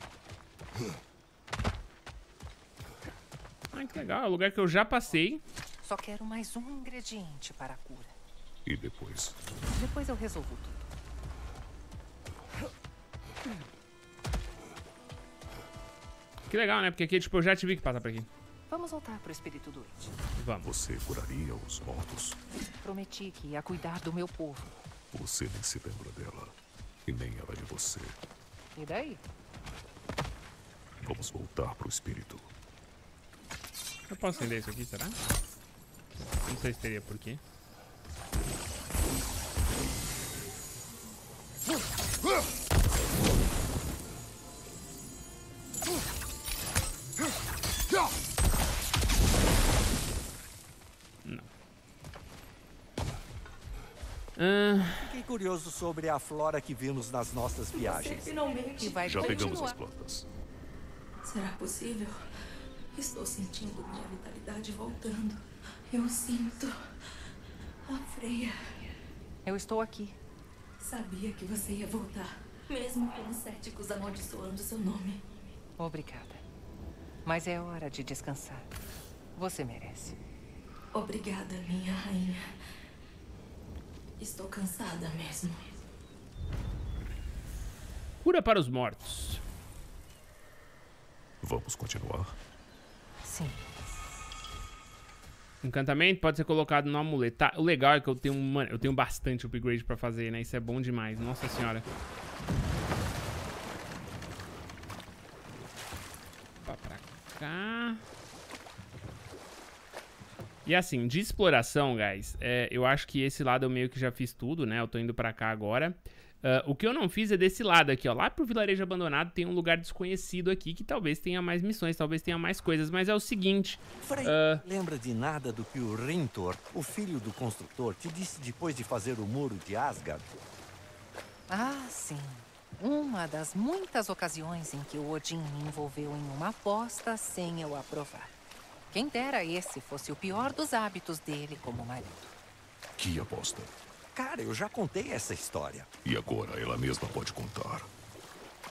Ai, que legal. É um lugar que eu já passei. Só quero mais um ingrediente para a cura. E depois? Depois eu resolvo tudo. Que legal, né? Porque aqui, tipo, eu já tive que passar por aqui. Vamos voltar pro espírito doente. Vamos. Você curaria os mortos? Prometi que ia cuidar do meu povo. Você nem se lembra dela. E nem ela de você. E daí? Vamos voltar pro espírito. Eu posso acender isso aqui, será? Não sei se teria por quê. Não. Ah... curioso sobre a flora que vimos nas nossas viagens. Você finalmente vai já pegamos as plantas. Será possível? Estou sentindo minha vitalidade voltando. Eu sinto a Freya. Eu estou aqui. Sabia que você ia voltar, mesmo com os céticos amaldiçoando seu nome. Obrigada. Mas é hora de descansar. Você merece. Obrigada, minha rainha. Estou cansada mesmo. Cura para os mortos. Vamos continuar? Sim. Encantamento pode ser colocado no amuleto. Tá, o legal é que eu tenho, mano, eu tenho bastante upgrade pra fazer, né? Isso é bom demais. Nossa senhora. Opa, pra cá. E assim, de exploração, guys, é, eu acho que esse lado eu meio que já fiz tudo, né? Eu tô indo pra cá agora. Uh, o que eu não fiz é desse lado aqui, ó. Lá pro vilarejo abandonado tem um lugar desconhecido aqui que talvez tenha mais missões, talvez tenha mais coisas. Mas é o seguinte... Frey, uh... lembra de nada do que o Rintor, o filho do construtor, te disse depois de fazer o muro de Asgard? Ah, sim. Uma das muitas ocasiões em que o Odin me envolveu em uma aposta sem eu aprovar. Quem dera esse fosse o pior dos hábitos dele como marido. Que aposta? Cara, eu já contei essa história. E agora ela mesma pode contar.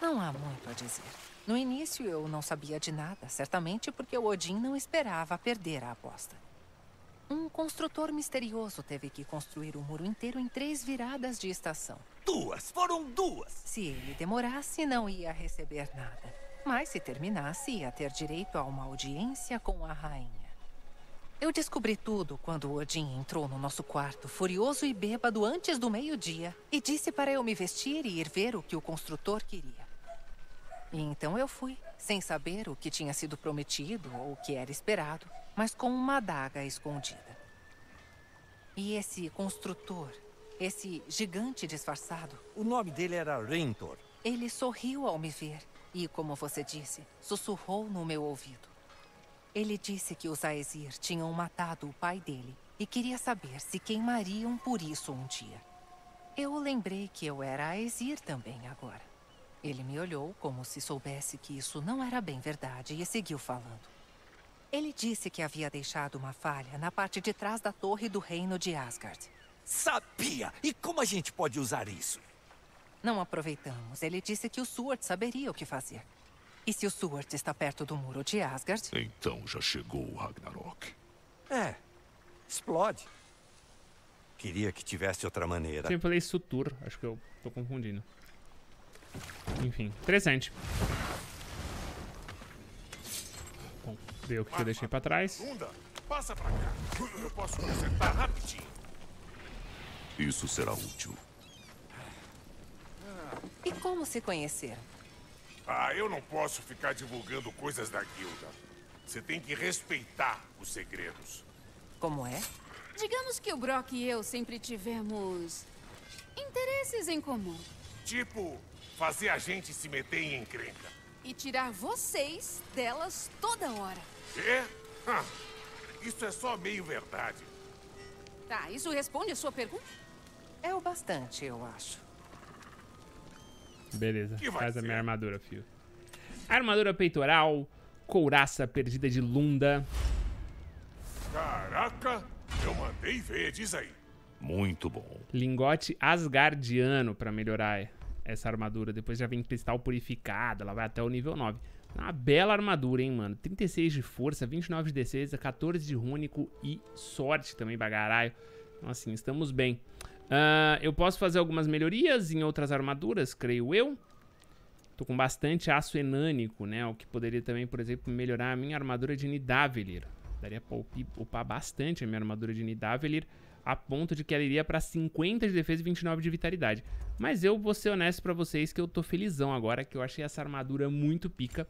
Não há muito a dizer. No início eu não sabia de nada, certamente porque o Odin não esperava perder a aposta. Um construtor misterioso teve que construir o muro inteiro em três viradas de estação. Duas! Foram duas! Se ele demorasse, não ia receber nada. Mas se terminasse, ia ter direito a uma audiência com a rainha. Eu descobri tudo quando Odin entrou no nosso quarto, furioso e bêbado antes do meio-dia, e disse para eu me vestir e ir ver o que o construtor queria. E então eu fui, sem saber o que tinha sido prometido ou o que era esperado, mas com uma adaga escondida. E esse construtor? Esse gigante disfarçado? O nome dele era Rintor. Ele sorriu ao me ver e, como você disse, sussurrou no meu ouvido. Ele disse que os Aesir tinham matado o pai dele e queria saber se queimariam por isso um dia. Eu lembrei que eu era Aesir também agora. Ele me olhou como se soubesse que isso não era bem verdade e seguiu falando. Ele disse que havia deixado uma falha na parte de trás da torre do reino de Asgard. Sabia! E como a gente pode usar isso? Não aproveitamos. Ele disse que o Surtr saberia o que fazer. E se o Surtr está perto do muro de Asgard... Então já chegou o Ragnarok. É. Explode. Queria que tivesse outra maneira. Sempre falei Surtr. Acho que eu tô confundindo. Enfim. Interessante. Bom, deu o que eu deixei pra trás. Lunda, passa pra cá. Eu posso consertar rapidinho. Isso será útil. E como se conheceram? Ah, eu não posso ficar divulgando coisas da guilda. Você tem que respeitar os segredos. Como é? Digamos que o Brock e eu sempre tivemos... interesses em comum. Tipo, fazer a gente se meter em encrenca. E tirar vocês delas toda hora. Quê? Isso é só meio verdade. Tá, isso responde a sua pergunta? É o bastante, eu acho. Beleza, faz a minha armadura, fio. Armadura peitoral, couraça perdida de Lunda. Caraca, eu mandei ver, diz aí. Muito bom. Lingote asgardiano pra melhorar essa armadura. Depois já vem cristal purificado, ela vai até o nível nove. Uma bela armadura, hein, mano. trinta e seis de força, vinte e nove de defesa, quatorze de rúnico e sorte também, bagaralho. Então, assim, estamos bem. Uh, eu posso fazer algumas melhorias em outras armaduras, creio eu. Tô com bastante aço enânico, né? O que poderia também, por exemplo, melhorar a minha armadura de Nidavellir. Daria pra upar bastante a minha armadura de Nidavellir, a ponto de que ela iria pra cinquenta de defesa e vinte e nove de vitalidade. Mas eu vou ser honesto pra vocês que eu tô felizão agora, que eu achei essa armadura muito pica.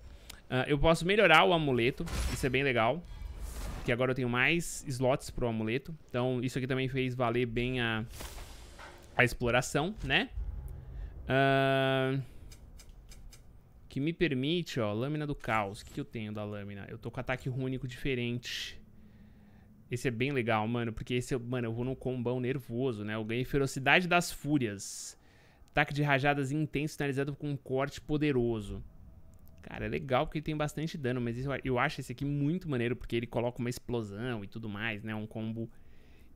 Uh, eu posso melhorar o amuleto, isso é bem legal. Porque agora eu tenho mais slots pro amuleto. Então isso aqui também fez valer bem a... a exploração, né? Uh, que me permite, ó, lâmina do caos. O que, que eu tenho da lâmina? Eu tô com ataque rúnico diferente. Esse é bem legal, mano, porque esse, mano, eu vou num combão nervoso, né? Eu ganhei ferocidade das fúrias. Ataque de rajadas intenso, finalizado com um corte poderoso. Cara, é legal porque ele tem bastante dano, mas isso, eu acho esse aqui muito maneiro, porque ele coloca uma explosão e tudo mais, né? Um combo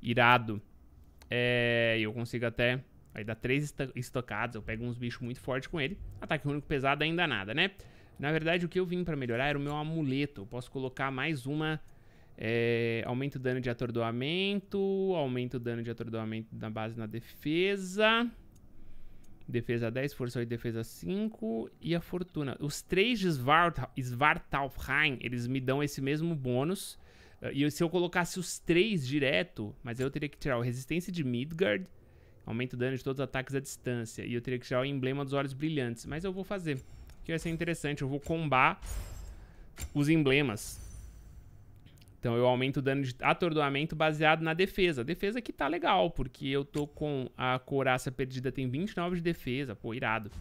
irado. É, eu consigo até... Aí dá três estocadas, eu pego uns bichos muito fortes com ele. Ataque único pesado ainda nada, né? Na verdade, o que eu vim pra melhorar era o meu amuleto. Eu posso colocar mais uma... É, aumento o dano de atordoamento. Aumento o dano de atordoamento na base na defesa. Defesa dez, força oito, defesa cinco. E a fortuna. Os três de Svartalfheim, eles me dão esse mesmo bônus. E se eu colocasse os três direto, mas eu teria que tirar o Resistência de Midgard, aumenta o dano de todos os ataques à distância, e eu teria que tirar o Emblema dos Olhos Brilhantes. Mas eu vou fazer, que vai ser interessante, eu vou combar os emblemas. Então eu aumento o dano de atordoamento baseado na defesa. A defesa aqui tá legal, porque eu tô com a couraça perdida, tem vinte e nove de defesa, pô, irado.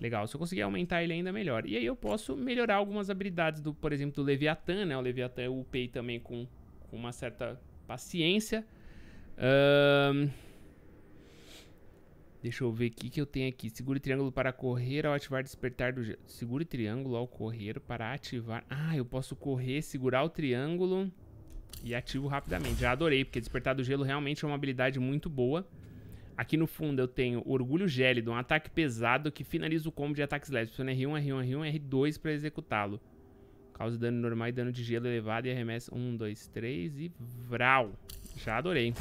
Legal, se eu conseguir aumentar ele ainda melhor. E aí eu posso melhorar algumas habilidades, do, por exemplo, do Leviathan, né? O Leviathan eu upei também com, com uma certa paciência. Um... Deixa eu ver o que, que eu tenho aqui. Segure triângulo para correr ao ativar despertar do... Segure triângulo ao correr para ativar... Ah, eu posso correr, segurar o triângulo e ativo rapidamente. Já adorei, porque despertar do gelo realmente é uma habilidade muito boa. Aqui no fundo eu tenho Orgulho Gélido, um ataque pesado que finaliza o combo de ataques leves. Pressione R um, R um, R um, R dois para executá-lo. Causa dano normal e dano de gelo elevado e arremessa um, dois, três e vral. Já adorei.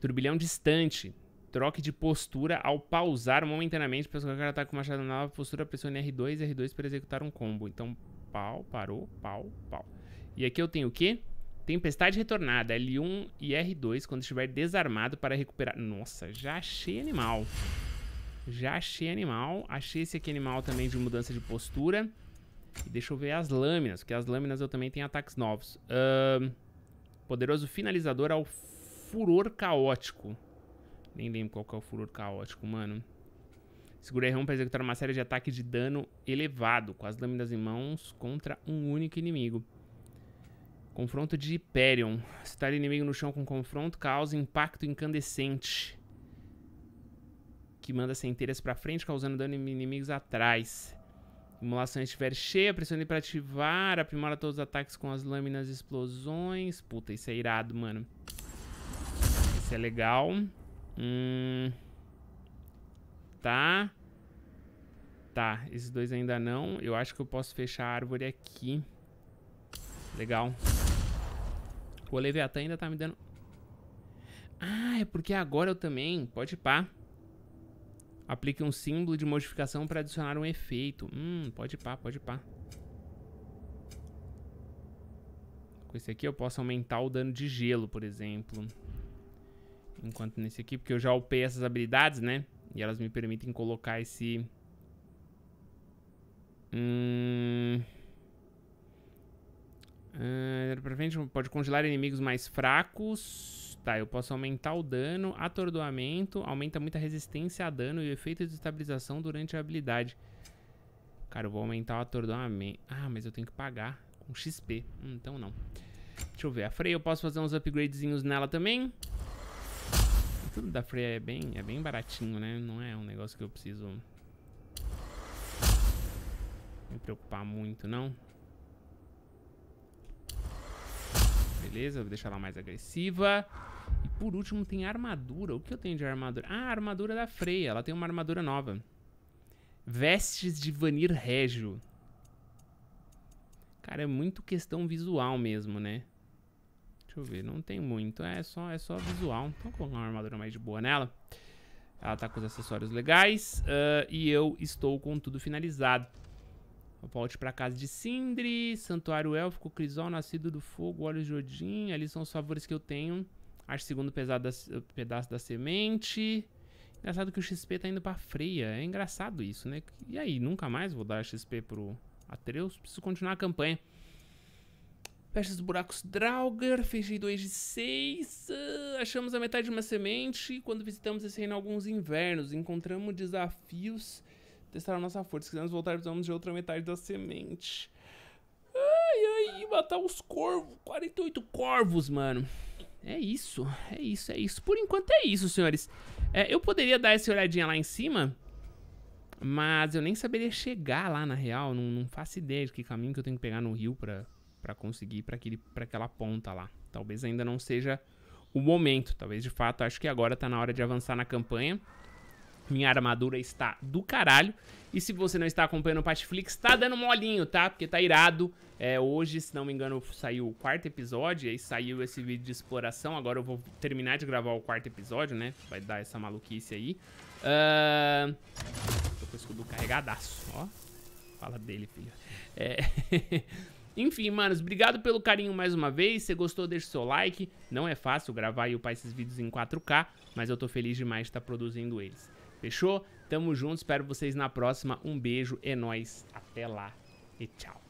Turbilhão distante. Troque de postura ao pausar momentaneamente para colocar ataque com machado na nova postura. Pressione R dois e R dois para executar um combo. Então, pau, parou, pau, pau. E aqui eu tenho o quê? Tempestade retornada, L um e R dois quando estiver desarmado para recuperar. Nossa, já achei animal. Já achei animal. Achei esse aqui animal também de mudança de postura. E deixa eu ver as lâminas, porque as lâminas eu também tenho ataques novos. Uh, Poderoso finalizador ao furor caótico. Nem lembro qual que é o furor caótico, mano. Segura R um para executar uma série de ataques de dano elevado com as lâminas em mãos contra um único inimigo. Confronto de Hyperion. Citar inimigo no chão com confronto causa impacto incandescente, que manda centelhas pra frente, causando dano em inimigos atrás. Simulação estiver cheia, pressione pra ativar. Aprimora todos os ataques com as lâminas e explosões. Puta, isso é irado, mano. Isso é legal. Hum... Tá. Tá, esses dois ainda não. Eu acho que eu posso fechar a árvore aqui. Legal. O Leviathan ainda tá me dando... Ah, é porque agora eu também... Pode pá. Aplique um símbolo de modificação para adicionar um efeito. Hum, pode pá, pode pá. Com esse aqui eu posso aumentar o dano de gelo, por exemplo. Enquanto nesse aqui, porque eu já upei essas habilidades, né? E elas me permitem colocar esse... Hum... Uh, pra frente, pode congelar inimigos mais fracos. Tá, eu posso aumentar o dano. Atordoamento, aumenta muito a resistência a dano e o efeito de estabilização durante a habilidade. Cara, eu vou aumentar o atordoamento. Ah, mas eu tenho que pagar com X P. Hum, então não. Deixa eu ver, a Freya eu posso fazer uns upgradezinhos nela também. Tudo da Freya é bem, é bem baratinho, né? Não é um negócio que eu preciso me preocupar muito, não. Beleza, vou deixar ela mais agressiva. E por último tem armadura. O que eu tenho de armadura? Ah, a armadura da Freya. Ela tem uma armadura nova. Vestes de Vanir Régio. Cara, é muito questão visual mesmo, né? Deixa eu ver. Não tem muito. É só, é só visual. Então vou colocar uma armadura mais de boa nela. Ela tá com os acessórios legais. Uh, e eu estou com tudo finalizado. Volte pra casa de Sindri, santuário élfico, crisol, nascido do fogo, olhos de Odin. Ali são os favores que eu tenho. Acho segundo pesado da, pedaço da semente. Engraçado que o X P tá indo pra Freya. É engraçado isso, né? E aí, nunca mais vou dar X P pro Atreus. Preciso continuar a campanha. Fecha os buracos Draugr. Fechei dois de seis. Uh, achamos a metade de uma semente. Quando visitamos esse reino alguns invernos, encontramos desafios... Testar a nossa força. Se quisermos voltar, precisamos de outra metade da semente. Ai, ai, matar os corvos. quarenta e oito corvos, mano. É isso, é isso, é isso. Por enquanto é isso, senhores. É, eu poderia dar essa olhadinha lá em cima, mas eu nem saberia chegar lá, na real. Não, não faço ideia de que caminho que eu tenho que pegar no rio pra, pra conseguir ir pra, aquele, pra aquela ponta lá. Talvez ainda não seja o momento. Talvez, de fato, acho que agora tá na hora de avançar na campanha. Minha armadura está do caralho. E se você não está acompanhando o Patiflix, tá dando molinho, tá? Porque tá irado. É, hoje, se não me engano, saiu o quarto episódio. E aí saiu esse vídeo de exploração. Agora eu vou terminar de gravar o quarto episódio, né? Vai dar essa maluquice aí. Uh... Tô com o escudo carregadaço, ó. Fala dele, filho. É... Enfim, manos, obrigado pelo carinho mais uma vez. Se gostou, deixa o seu like. Não é fácil gravar e upar esses vídeos em quatro K. Mas eu tô feliz demais de estar produzindo eles. Fechou? Tamo junto, espero vocês na próxima. Um beijo, é nóis, até lá e tchau.